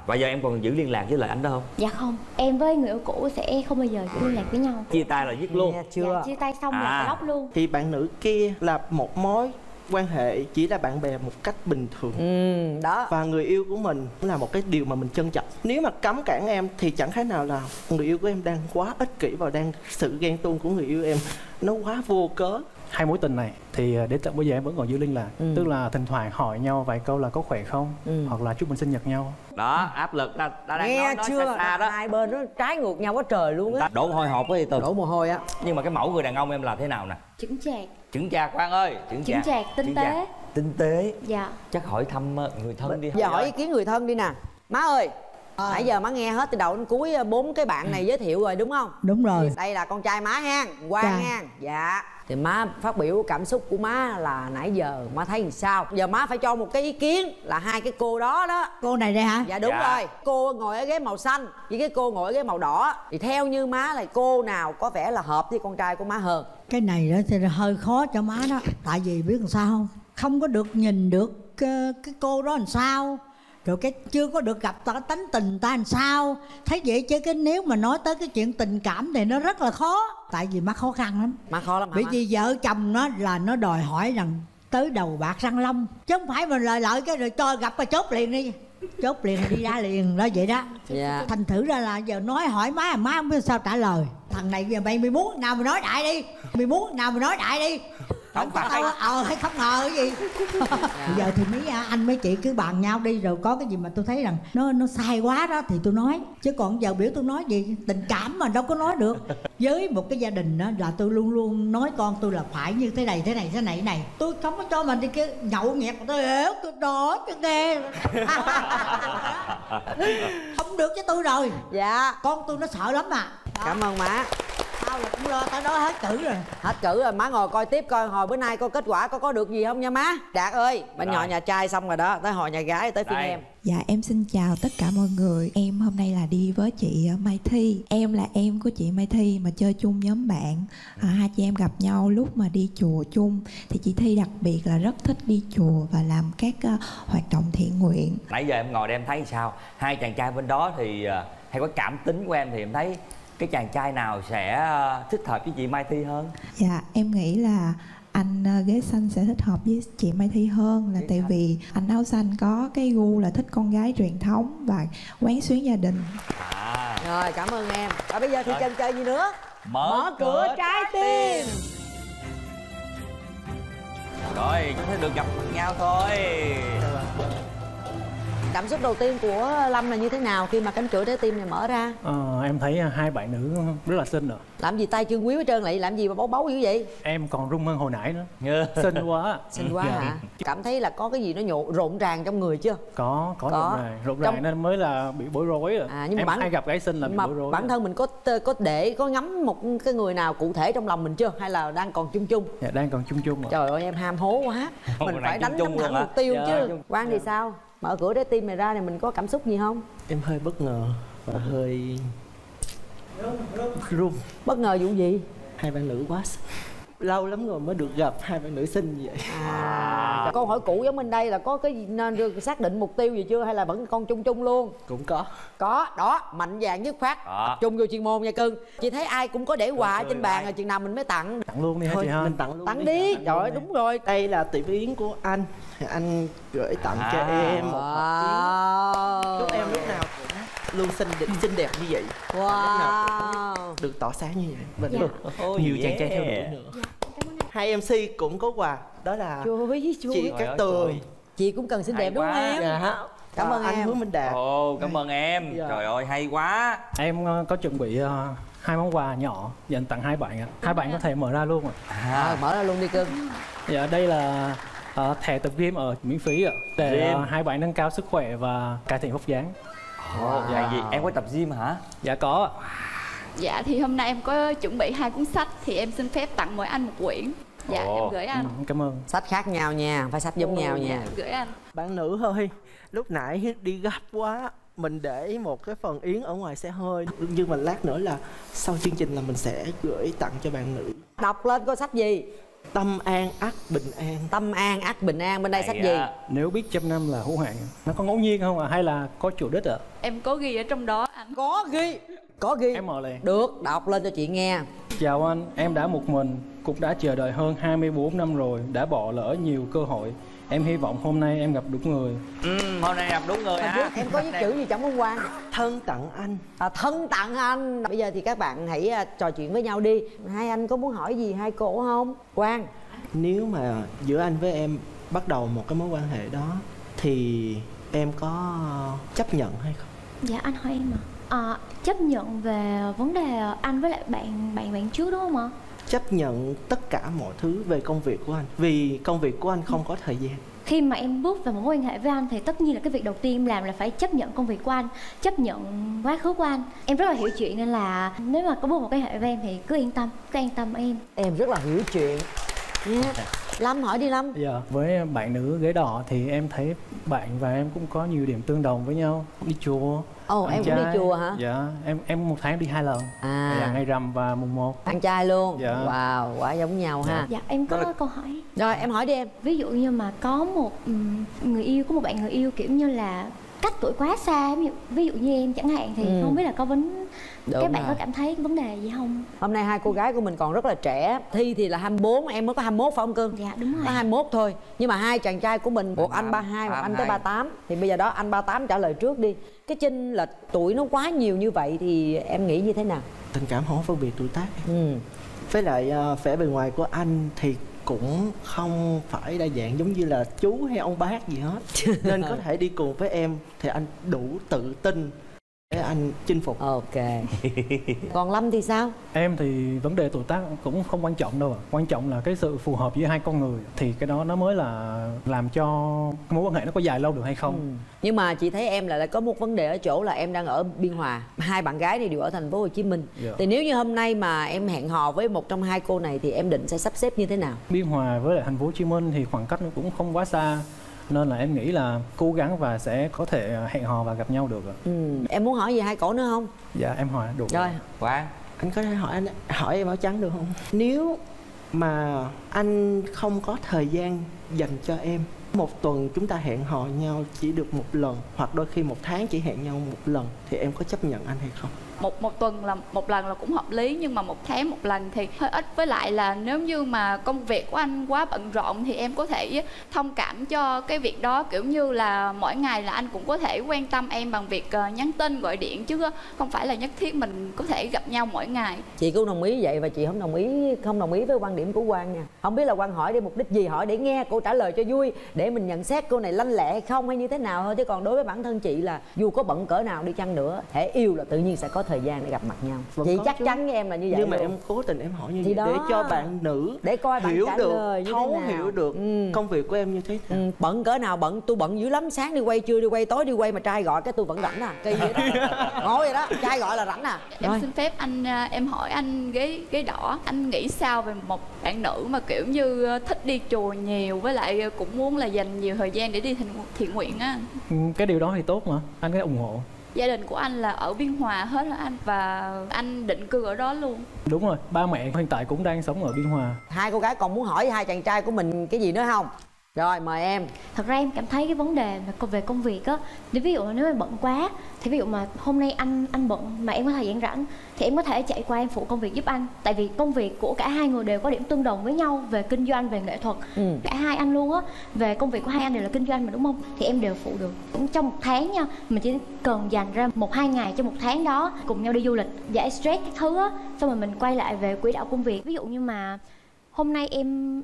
Và giờ em còn giữ liên lạc với lại anh đó không? Dạ không, em với người yêu cũ sẽ không bao giờ giữ liên lạc với nhau. Chia tay là dứt luôn? Dạ, chưa. Dạ, chia tay xong là block luôn. Thì bạn nữ kia là một mối quan hệ chỉ là bạn bè một cách bình thường. Đó. Và người yêu của mình cũng là một cái điều mà mình trân trọng. Nếu mà cấm cản em thì chẳng khác nào là người yêu của em đang quá ích kỷ và đang sự ghen tuông của người yêu em nó quá vô cớ. Hai mối tình này thì đến tận bây giờ em vẫn còn giữ liên lạc, tức là thỉnh thoảng hỏi nhau vài câu là có khỏe không, hoặc là chúc mừng sinh nhật nhau. Đó, áp lực ta đang nói chưa xa đó. Hai bên nó trái ngược nhau quá trời luôn á. Đổ hồi hộp với Tường. Đổ mồ hôi á. Nhưng mà cái mẫu người đàn ông em là thế nào nè? Chững chạc. Chững chạc Quang ơi. Chững chạc, tinh tế. Tinh tế. Dạ. Chắc hỏi thăm người thân đi. Giờ hỏi ý kiến người thân đi nè. Má ơi, nãy giờ má nghe hết từ đầu đến cuối bốn cái bạn này giới thiệu rồi đúng không? Đúng rồi. Đây là con trai má ha, Quang ha. Dạ. Thì má phát biểu cảm xúc của má là nãy giờ má thấy làm sao? Giờ má phải cho một cái ý kiến là hai cái cô đó đó. Cô này đây hả? Dạ đúng rồi. Cô ngồi ở ghế màu xanh với cái cô ngồi ở ghế màu đỏ. Thì theo như má là cô nào có vẻ là hợp với con trai của má hơn? Cái này đó thì hơi khó cho má đó. Tại vì biết làm sao không? Không có được nhìn được cái cô đó làm sao, rồi cái chưa có được gặp ta tánh tình ta làm sao. Thấy vậy chứ cái nếu mà nói tới cái chuyện tình cảm thì nó rất là khó. Tại vì má khó khăn lắm. Má khó lắm. Bởi vì vợ chồng nó là nó đòi hỏi rằng tới đầu bạc răng long, chứ không phải mình lời lợi cái rồi cho gặp mà chốt liền đi. Chốt liền đi ra liền đó, vậy đó. Thành thử ra là giờ nói hỏi má không biết sao trả lời. Thằng này giờ mày muốn nào mà nói đại đi. Không phải. Hay không ngờ cái gì. Giờ thì mấy anh mấy chị cứ bàn nhau đi, rồi có cái gì mà tôi thấy rằng nó sai quá đó thì tôi nói, chứ còn giờ biểu tôi nói gì tình cảm mà đâu có nói được. Với một cái gia đình đó là tôi luôn luôn nói con tôi là phải như thế này thế này thế này thế này. Tôi không có cho mình đi cái nhậu nhẹt tôi hiểu tôi đói tôi nghe. Không được với tôi rồi. Dạ. Con tôi nó sợ lắm à. Đó. Cảm ơn má. Tao là cũng lo tao đó hết cử rồi. Hết cử rồi, má ngồi coi tiếp coi hồi bữa nay coi kết quả có được gì không nha má. Đạt ơi, bạn nhỏ nhà trai xong rồi đó, tới hồi nhà gái tới phiên em. Dạ em xin chào tất cả mọi người. Em hôm nay là đi với chị Mai Thy. Em là em của chị Mai Thy mà chơi chung nhóm bạn. Hai chị em gặp nhau lúc mà đi chùa chung. Thì chị Thy đặc biệt là rất thích đi chùa và làm các hoạt động thiện nguyện. Nãy giờ em ngồi đây em thấy sao? Hai chàng trai bên đó thì hay có cảm tính của em thì em thấy cái chàng trai nào sẽ thích hợp với chị Mai Thy hơn? Dạ, em nghĩ là anh ghế xanh sẽ thích hợp với chị Mai Thy hơn là tại vì anh áo xanh có cái gu là thích con gái truyền thống và quán xuyến gia đình. Rồi, cảm ơn em. Và bây giờ thì chần chờ gì nữa? Mở cửa trái tim. Rồi, chúng ta được gặp mặt nhau thôi. Cảm xúc đầu tiên của Lâm là như thế nào khi mà cánh cửa trái tim này mở ra? Em thấy hai bạn nữ rất là xinh rồi. Làm gì tay chân quý hết trơn lại, làm gì mà báu báu dữ vậy? Em còn rung hơn hồi nãy nữa. Xinh quá. Xinh quá hả? Cảm thấy là có cái gì nó rộn ràng trong người chưa? Có rộn ràng trong... nên mới là bị bối rối rồi. Nhưng em ai gặp gái xinh là bị bối rối. Bản thân mình có ngắm một cái người nào cụ thể trong lòng mình chưa? Hay là đang còn chung chung? Dạ, đang còn chung chung rồi. Trời ơi em ham hố quá. Mình phải đánh thẳng mục tiêu chứ. Quang thì sao? Mở cửa trái tim này ra thì mình có cảm xúc gì không? Em hơi bất ngờ và hơi... run. Bất ngờ vụ gì? Hai bạn nữ quá xinh. Lâu lắm rồi mới được gặp hai bạn nữ xinh như vậy. Câu hỏi cũ giống bên đây là có cái nên xác định mục tiêu gì chưa hay là vẫn con chung chung luôn? Cũng có. Có, đó, mạnh dạn dứt khoát. Tập trung vô chuyên môn nha cưng. Chị thấy ai cũng có để quà trên bàn rồi, chừng nào mình mới tặng. Tặng luôn đi hả chị ha? Mình tặng luôn. Tặng đi. Trời ơi, đúng rồi. Đây là tỷ yến của anh. Anh gửi tặng cho em một hộp yến. Chúc em lúc nào cũng luôn xinh đẹp như vậy. Wow. Được tỏ sáng như vậy. Nhiều chàng trai theo đuổi nữa. Hai MC cũng có quà. Đó là chị Cát Tường. Chị cũng cần xinh đẹp đúng không em? Cảm ơn anh Hứa Minh Đạt. Cảm ơn em. Trời ơi hay quá. Em có chuẩn bị hai món quà nhỏ dành tặng hai bạn ạ. Hai bạn có thể mở ra luôn ạ. Mở ra luôn đi cưng. Dạ đây là thẻ tập gym ở miễn phí ạ. Để hai bạn nâng cao sức khỏe và cải thiện vóc dáng. Dạ gì em có tập gym hả? Dạ có. Dạ thì hôm nay em có chuẩn bị 2 cuốn sách thì em xin phép tặng mỗi anh 1 quyển. Dạ em gửi anh. Cảm ơn. Sách khác nhau nha, phải sách giống nhau nha. Gửi anh. Bạn nữ ơi, lúc nãy đi gấp quá, mình để một cái phần yến ở ngoài xe hơi, nhưng mà lát nữa là sau chương trình là mình sẽ gửi tặng cho bạn nữ. Đọc lên coi sách gì. Tâm an ắt bình an. Tâm an ắt bình an. Bên đây sách gì? Nếu biết trăm năm là hữu hạn. Nó có ngẫu nhiên không ạ? Hay là có chủ đích ạ? Em có ghi ở trong đó anh. Có ghi. Có ghi. Em mở liền. Được, đọc lên cho chị nghe. Chào anh, em đã một mình, cũng đã chờ đợi hơn 24 năm rồi, đã bỏ lỡ nhiều cơ hội. Em hy vọng hôm nay em gặp đúng người. Hôm nay gặp đúng người hả? Em có cái chữ gì trong hôm qua? Thân tặng anh. Thân tặng anh. Bây giờ thì các bạn hãy trò chuyện với nhau đi. Hai anh có muốn hỏi gì hai cô không? Quang, nếu mà giữa anh với em bắt đầu một cái mối quan hệ đó thì em có chấp nhận hay không? Dạ anh hỏi em mà. Chấp nhận về vấn đề anh với lại bạn trước đúng không ạ? Chấp nhận tất cả mọi thứ về công việc của anh, vì công việc của anh không có thời gian. Khi mà em bước vào mối quan hệ với anh thì tất nhiên là cái việc đầu tiên em làm là phải chấp nhận công việc của anh, chấp nhận quá khứ của anh. Em rất là hiểu chuyện nên là nếu mà có bước vào cái hệ với em thì cứ yên tâm, em. Em rất là hiểu chuyện. Lâm hỏi đi Lâm. Dạ, với bạn nữ ghế đỏ thì em thấy bạn và em cũng có nhiều điểm tương đồng với nhau. Đi chùa. Ồ, em cũng đi chùa hả? Dạ, em 1 tháng đi 2 lần. Dạ, ngày rằm và mùng 1. Bạn trai luôn. Dạ. Wow, quá giống nhau ha. Dạ, em có câu hỏi. Rồi, em hỏi đi em. Ví dụ như mà có một người yêu, có một bạn người yêu kiểu như là cách tuổi quá xa, ví dụ như em chẳng hạn, thì không biết là có vấn các bạn có cảm thấy vấn đề gì không? Hôm nay hai cô gái của mình còn rất là trẻ. Thi thì là 24, em mới có 21 phải không cưng? Dạ đúng rồi. Có 21 thôi. Nhưng mà hai chàng trai của mình, một anh 32 và anh tới 38. Thì bây giờ đó anh 38 trả lời trước đi. Cái chênh lệch tuổi nó quá nhiều như vậy thì em nghĩ như thế nào? Tình cảm không phân biệt tuổi tác. Với lại vẻ bề ngoài của anh thì cũng không phải đa dạng giống như là chú hay ông bác gì hết. Nên có thể đi cùng với em thì anh đủ tự tin để anh chinh phục. Ok. Còn Lâm thì sao? Em thì vấn đề tuổi tác cũng không quan trọng đâu ạ. Quan trọng là cái sự phù hợp giữa hai con người. Thì cái đó nó mới là làm cho mối quan hệ nó có dài lâu được hay không. Nhưng mà chị thấy em lại có một vấn đề ở chỗ là em đang ở Biên Hòa. Hai bạn gái này đều ở thành phố Hồ Chí Minh. Thì nếu như hôm nay mà em hẹn hò với một trong hai cô này thì em định sẽ sắp xếp như thế nào? Biên Hòa với lại thành phố Hồ Chí Minh thì khoảng cách nó cũng không quá xa. Nên là em nghĩ là cố gắng và sẽ có thể hẹn hò và gặp nhau được rồi. Em muốn hỏi gì hai cổ nữa không? Dạ em hỏi được rồi. Quang, anh có thể hỏi em áo trắng được không? Nếu mà anh không có thời gian dành cho em, 1 tuần chúng ta hẹn hò nhau chỉ được 1 lần, hoặc đôi khi 1 tháng chỉ hẹn nhau 1 lần, thì em có chấp nhận anh hay không? Một tuần là 1 lần là cũng hợp lý, nhưng mà 1 tháng 1 lần thì hơi ít. Với lại là nếu như mà công việc của anh quá bận rộn thì em có thể thông cảm cho cái việc đó, kiểu như là mỗi ngày là anh cũng có thể quan tâm em bằng việc nhắn tin, gọi điện, chứ không phải là nhất thiết mình có thể gặp nhau mỗi ngày. Chị cũng đồng ý vậy và chị không đồng ý với quan điểm của Quang nha. Không biết là Quang hỏi để mục đích gì, hỏi để nghe cô trả lời cho vui, để mình nhận xét cô này lanh lẹ hay không hay như thế nào thôi. Chứ còn đối với bản thân chị là dù có bận cỡ nào đi chăng nữa, hễ yêu là tự nhiên sẽ có thời gian để gặp mặt nhau. Vẫn chị chắc chắn với em là như vậy. Nhưng mà em cố tình em hỏi như vậy để cho bạn nữ để coi bạn hiểu được, thấu hiểu được công việc của em như thế nào. Bận cỡ nào bận, tôi bận dữ lắm, sáng đi quay, trưa đi quay, tối đi quay, mà trai gọi cái tôi vẫn rảnh à. Kỳ vậy đó. Ngồi vậy đó, trai gọi là rảnh à. Em xin phép anh, em hỏi anh ghế đỏ, anh nghĩ sao về một bạn nữ mà kiểu như thích đi chùa nhiều, với lại cũng muốn là dành nhiều thời gian để đi thiện nguyện á? Cái điều đó thì tốt mà, anh cái ủng hộ. Gia đình của anh là ở Biên Hòa hết hả anh? Và anh định cư ở đó luôn? Đúng rồi, ba mẹ hiện tại cũng đang sống ở Biên Hòa. Hai cô gái còn muốn hỏi hai chàng trai của mình cái gì nữa không? Rồi, mời em. Thật ra em cảm thấy cái vấn đề về công việc á, ví dụ nếu em bận quá, thì ví dụ mà hôm nay anh bận mà em có thời gian rảnh, thì em có thể chạy qua em phụ công việc giúp anh. Tại vì công việc của cả hai người đều có điểm tương đồng với nhau về kinh doanh, về nghệ thuật. Cả hai anh luôn á, về công việc của hai anh đều là kinh doanh mà đúng không? Thì em đều phụ được. Cũng trong 1 tháng nha, mình chỉ cần dành ra 1-2 ngày trong 1 tháng đó, cùng nhau đi du lịch, giải stress các thứ á, xong rồi mình quay lại về quỹ đạo công việc. Ví dụ như mà hôm nay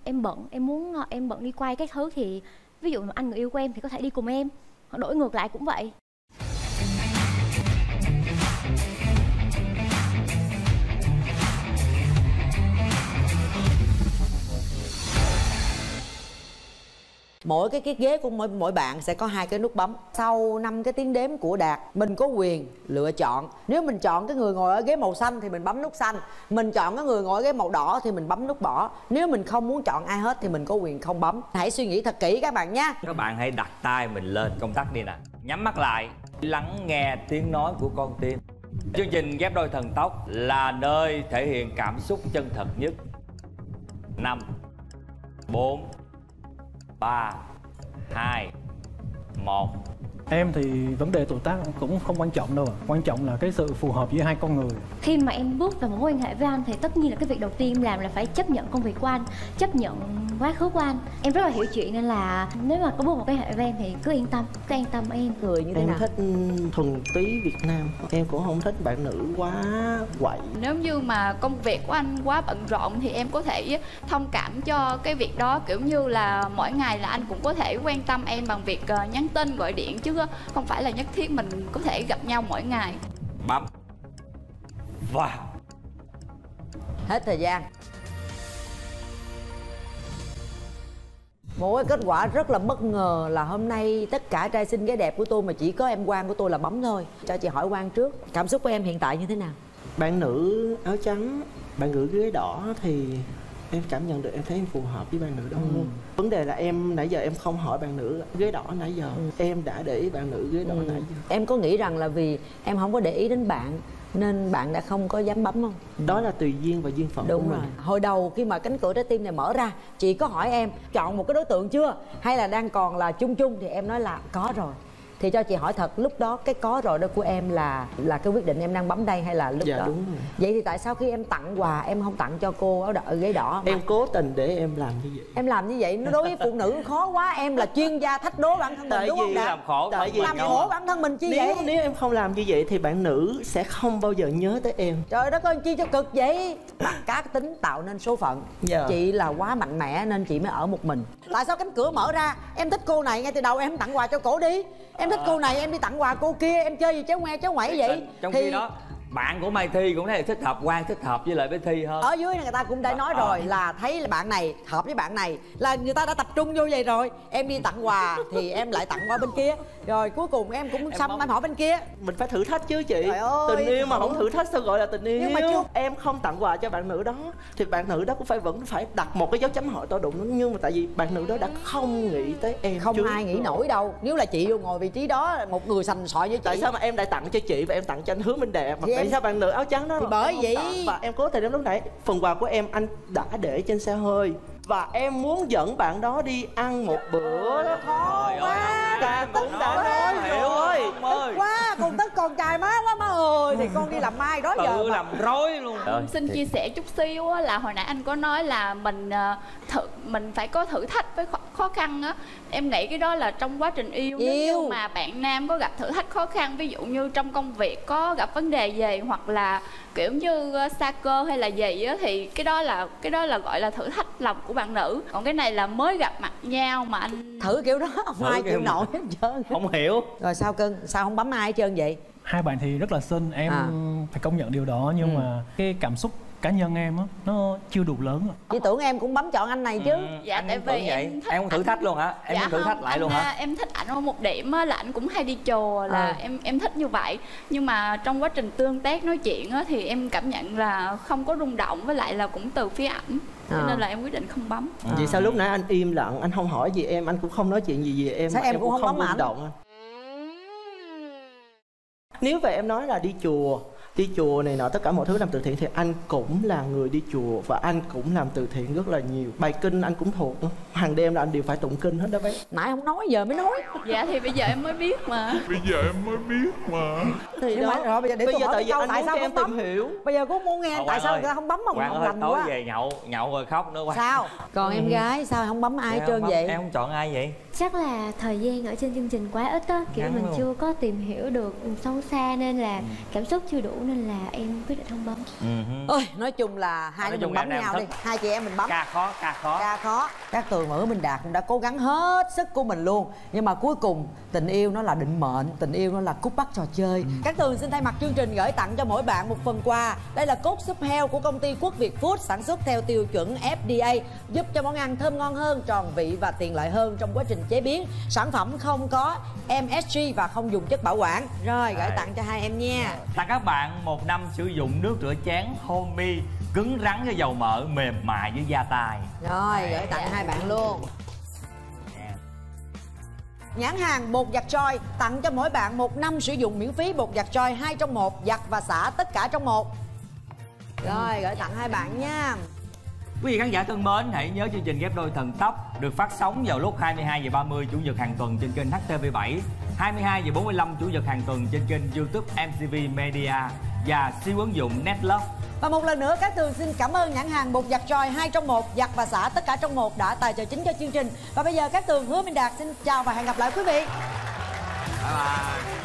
em bận, em muốn em bận đi quay các thứ, thì ví dụ mà anh người yêu của em thì có thể đi cùng em, hoặc đổi ngược lại cũng vậy. mỗi cái ghế của mỗi bạn sẽ có 2 cái nút bấm. Sau 5 cái tiếng đếm của Đạt, mình có quyền lựa chọn. Nếu mình chọn cái người ngồi ở ghế màu xanh thì mình bấm nút xanh, mình chọn cái người ngồi ở ghế màu đỏ thì mình bấm nút đỏ. Nếu mình không muốn chọn ai hết thì mình có quyền không bấm. Hãy suy nghĩ thật kỹ các bạn nhé. Các bạn hãy đặt tay mình lên công tắc đi nè, nhắm mắt lại, lắng nghe tiếng nói của con tim. Chương trình Ghép Đôi Thần Tốc là nơi thể hiện cảm xúc chân thật nhất. 5 4 3 2 1. Em thì vấn đề tuổi tác cũng không quan trọng đâu ạ. Quan trọng là cái sự phù hợp giữa hai con người. Khi mà em bước vào mối quan hệ với anh thì tất nhiên là cái việc đầu tiên em làm là phải chấp nhận công việc của anh, chấp nhận quá khứ của anh. Em rất là hiểu chuyện nên là nếu mà có bước vào cái hệ với em thì cứ yên tâm, cứ an tâm em. Người như thế nào? Em thích thuần túy Việt Nam. Em cũng không thích bạn nữ quá quậy. Nếu như mà công việc của anh quá bận rộn thì em có thể thông cảm cho cái việc đó, kiểu như là mỗi ngày là anh cũng có thể quan tâm em bằng việc nhắn tin, gọi điện, chứ không phải là nhất thiết mình có thể gặp nhau mỗi ngày. Bấm. Và hết thời gian. Một cái kết quả rất là bất ngờ là hôm nay tất cả trai xinh gái đẹp của tôi mà chỉ có em Quang của tôi là bấm thôi. Cho chị hỏi Quang trước, cảm xúc của em hiện tại như thế nào? Bạn nữ áo trắng, bạn nữ ghế đỏ thì em cảm nhận được, em thấy em phù hợp với bạn nữ đó luôn. Vấn đề là em nãy giờ em không hỏi bạn nữ ghế đỏ nãy giờ. Em đã để ý bạn nữ ghế đỏ nãy giờ. Em có nghĩ rằng là vì em không có để ý đến bạn nên bạn đã không có dám bấm không? Đó là tùy duyên và duyên phận. Đúng rồi. Hồi đầu khi mà cánh cửa trái tim này mở ra, chị có hỏi em chọn một cái đối tượng chưa hay là đang còn là chung chung, thì em nói là có rồi. Thì cho chị hỏi thật, lúc đó cái có rồi đó của em là cái quyết định em đang bấm đây hay là lúc đó? Đúng rồi. Vậy thì tại sao khi em tặng quà em không tặng cho cô áo đỏ ghế đỏ? Em cố tình để em làm như vậy. Em làm như vậy nó đối với phụ nữ khó quá. Em là chuyên gia thách đố bản thân mình đúng không? Làm khổ bản thân mình chi vậy? Nếu em không làm như vậy thì bạn nữ sẽ không bao giờ nhớ tới em. Trời đất ơi, chi cho cực vậy? Cá tính tạo nên số phận. Chị là quá mạnh mẽ nên chị mới ở một mình. Tại sao cánh cửa mở ra em thích cô này, ngay từ đầu em tặng quà cho cổ đi. Em thích cô này em đi tặng quà cô kia, em chơi gì cháu ngoe cháu ngoảy vậy. Trong khi đó bạn của Mai Thy cũng thấy thích hợp, Quang thích hợp với lại với Thy hơn. Ở dưới này người ta cũng đã nói rồi là thấy là bạn này hợp với bạn này là người ta đã tập trung vô vậy rồi. Em đi tặng quà thì em lại tặng qua bên kia, rồi cuối cùng em cũng xăm em hỏi bên kia. Mình phải thử thách chứ chị. Ơi, tình yêu mà không thử thách sao gọi là tình yêu. Nhưng mà chưa... em không tặng quà cho bạn nữ đó thì bạn nữ đó cũng vẫn phải đặt một cái dấu chấm hỏi tôi đụng. Nhưng mà tại vì bạn nữ đó đã không nghĩ tới em. Không ai nghĩ nổi đâu. Nếu là chị vô ngồi vị trí đó, một người sành sỏi như chị. Tại sao mà em lại tặng cho chị và em tặng cho anh Hứa Minh Đạt? Tại sao bạn nữ áo trắng đó? Thì bởi vậy và em cố thời điểm lúc nãy phần quà của em anh đã để trên xe hơi và em muốn dẫn bạn đó đi ăn một bữa đó. Thôi quá, ta cũng đã nói rồi. Tức quá, còn tức con trai má quá má ơi, thì con đi làm mai đó giờ. Tự làm rối luôn. Xin chia sẻ chút xíu là hồi nãy anh có nói là mình phải có thử thách với khó khăn á. Em nghĩ cái đó là trong quá trình yêu. Nếu như mà bạn nam có gặp thử thách khó khăn, ví dụ như trong công việc có gặp vấn đề gì hoặc là kiểu như xa cơ hay là gì á, thì cái đó là gọi là thử thách lòng của bạn nữ. Còn cái này là mới gặp mặt nhau mà anh thử kiểu đó không ai chịu nổi hết trơn. Không hiểu. Rồi sao cưng, sao không bấm ai hết trơn vậy? Hai bạn thì rất là xinh, em phải công nhận điều đó, nhưng mà cái cảm xúc cá nhân em á nó chưa đủ lớn. Chị tưởng em cũng bấm chọn anh này chứ? Dạ tại vì em thích, em cũng thử thách luôn hả? Em cũng thử thách lại luôn hả? Em thích ảnh ở một điểm là ảnh cũng hay đi chùa, là em thích như vậy. Nhưng mà trong quá trình tương tác nói chuyện á thì em cảm nhận là không có rung động, với lại là cũng từ phía ảnh, cho nên là em quyết định không bấm. Vậy sao lúc nãy anh im lặng, anh không hỏi gì em, anh cũng không nói chuyện gì về em, sao em cũng không rung động? Nếu vậy em nói là đi chùa này nọ, tất cả mọi thứ làm từ thiện thì anh cũng là người đi chùa và anh cũng làm từ thiện rất là nhiều. Bài kinh anh cũng thuộc, hàng đêm là anh đều phải tụng kinh hết đó bé. Nãy không nói giờ mới nói. Dạ thì bây giờ em mới biết mà. Thì đó. Rồi bây giờ để tôi hỏi câu tại sao em tìm hiểu. Bây giờ cũng muốn nghe tại sao người ta không bấm mà Quang lành tối quá. Tối về nhậu rồi khóc nữa. Sao? Còn em gái sao không bấm ai hết trơn vậy? Em không chọn ai vậy? Chắc là thời gian ở trên chương trình quá ít á, kiểu mình chưa có tìm hiểu được sâu xa nên là cảm xúc chưa đủ. nên là em quyết định không bấm. Ôi, nói chung là hai đứa mình bấm nhau đi, hai chị em mình bấm. Ca khó. Cát Tường và Hứa Minh Đạt cũng đã cố gắng hết sức của mình luôn, nhưng mà cuối cùng tình yêu nó là định mệnh, tình yêu nó là cúp bắt trò chơi. Cát Tường xin thay mặt chương trình gửi tặng cho mỗi bạn một phần quà. Đây là cốt súp heo của công ty Quốc Việt Food, sản xuất theo tiêu chuẩn FDA, giúp cho món ăn thơm ngon hơn, tròn vị và tiện lợi hơn trong quá trình chế biến. Sản phẩm không có MSG và không dùng chất bảo quản. Rồi, gửi tặng cho hai em nha. Tặng các bạn 1 năm sử dụng nước rửa chén Homey, cứng rắn với dầu mỡ, mềm mại với da tài. Rồi, gửi tặng hai bạn luôn. Nhãn hàng bột giặt Joy tặng cho mỗi bạn 1 năm sử dụng miễn phí bột giặt Joy 2 trong 1, giặt và xả tất cả trong một. Rồi, gửi tặng hai bạn nha. Quý vị khán giả thân mến, hãy nhớ chương trình Ghép Đôi Thần Tốc được phát sóng vào lúc 22h30 Chủ nhật hàng tuần trên kênh HTV7, 22h45 Chủ nhật hàng tuần trên kênh YouTube MTV Media và siêu ứng dụng Netlove. Và một lần nữa Cát Tường xin cảm ơn nhãn hàng bột giặt Joy 2 trong 1, giặt và xả tất cả trong một đã tài trợ chính cho chương trình. Và bây giờ Cát Tường, Hứa Minh Đạt xin chào và hẹn gặp lại quý vị. Bye bye.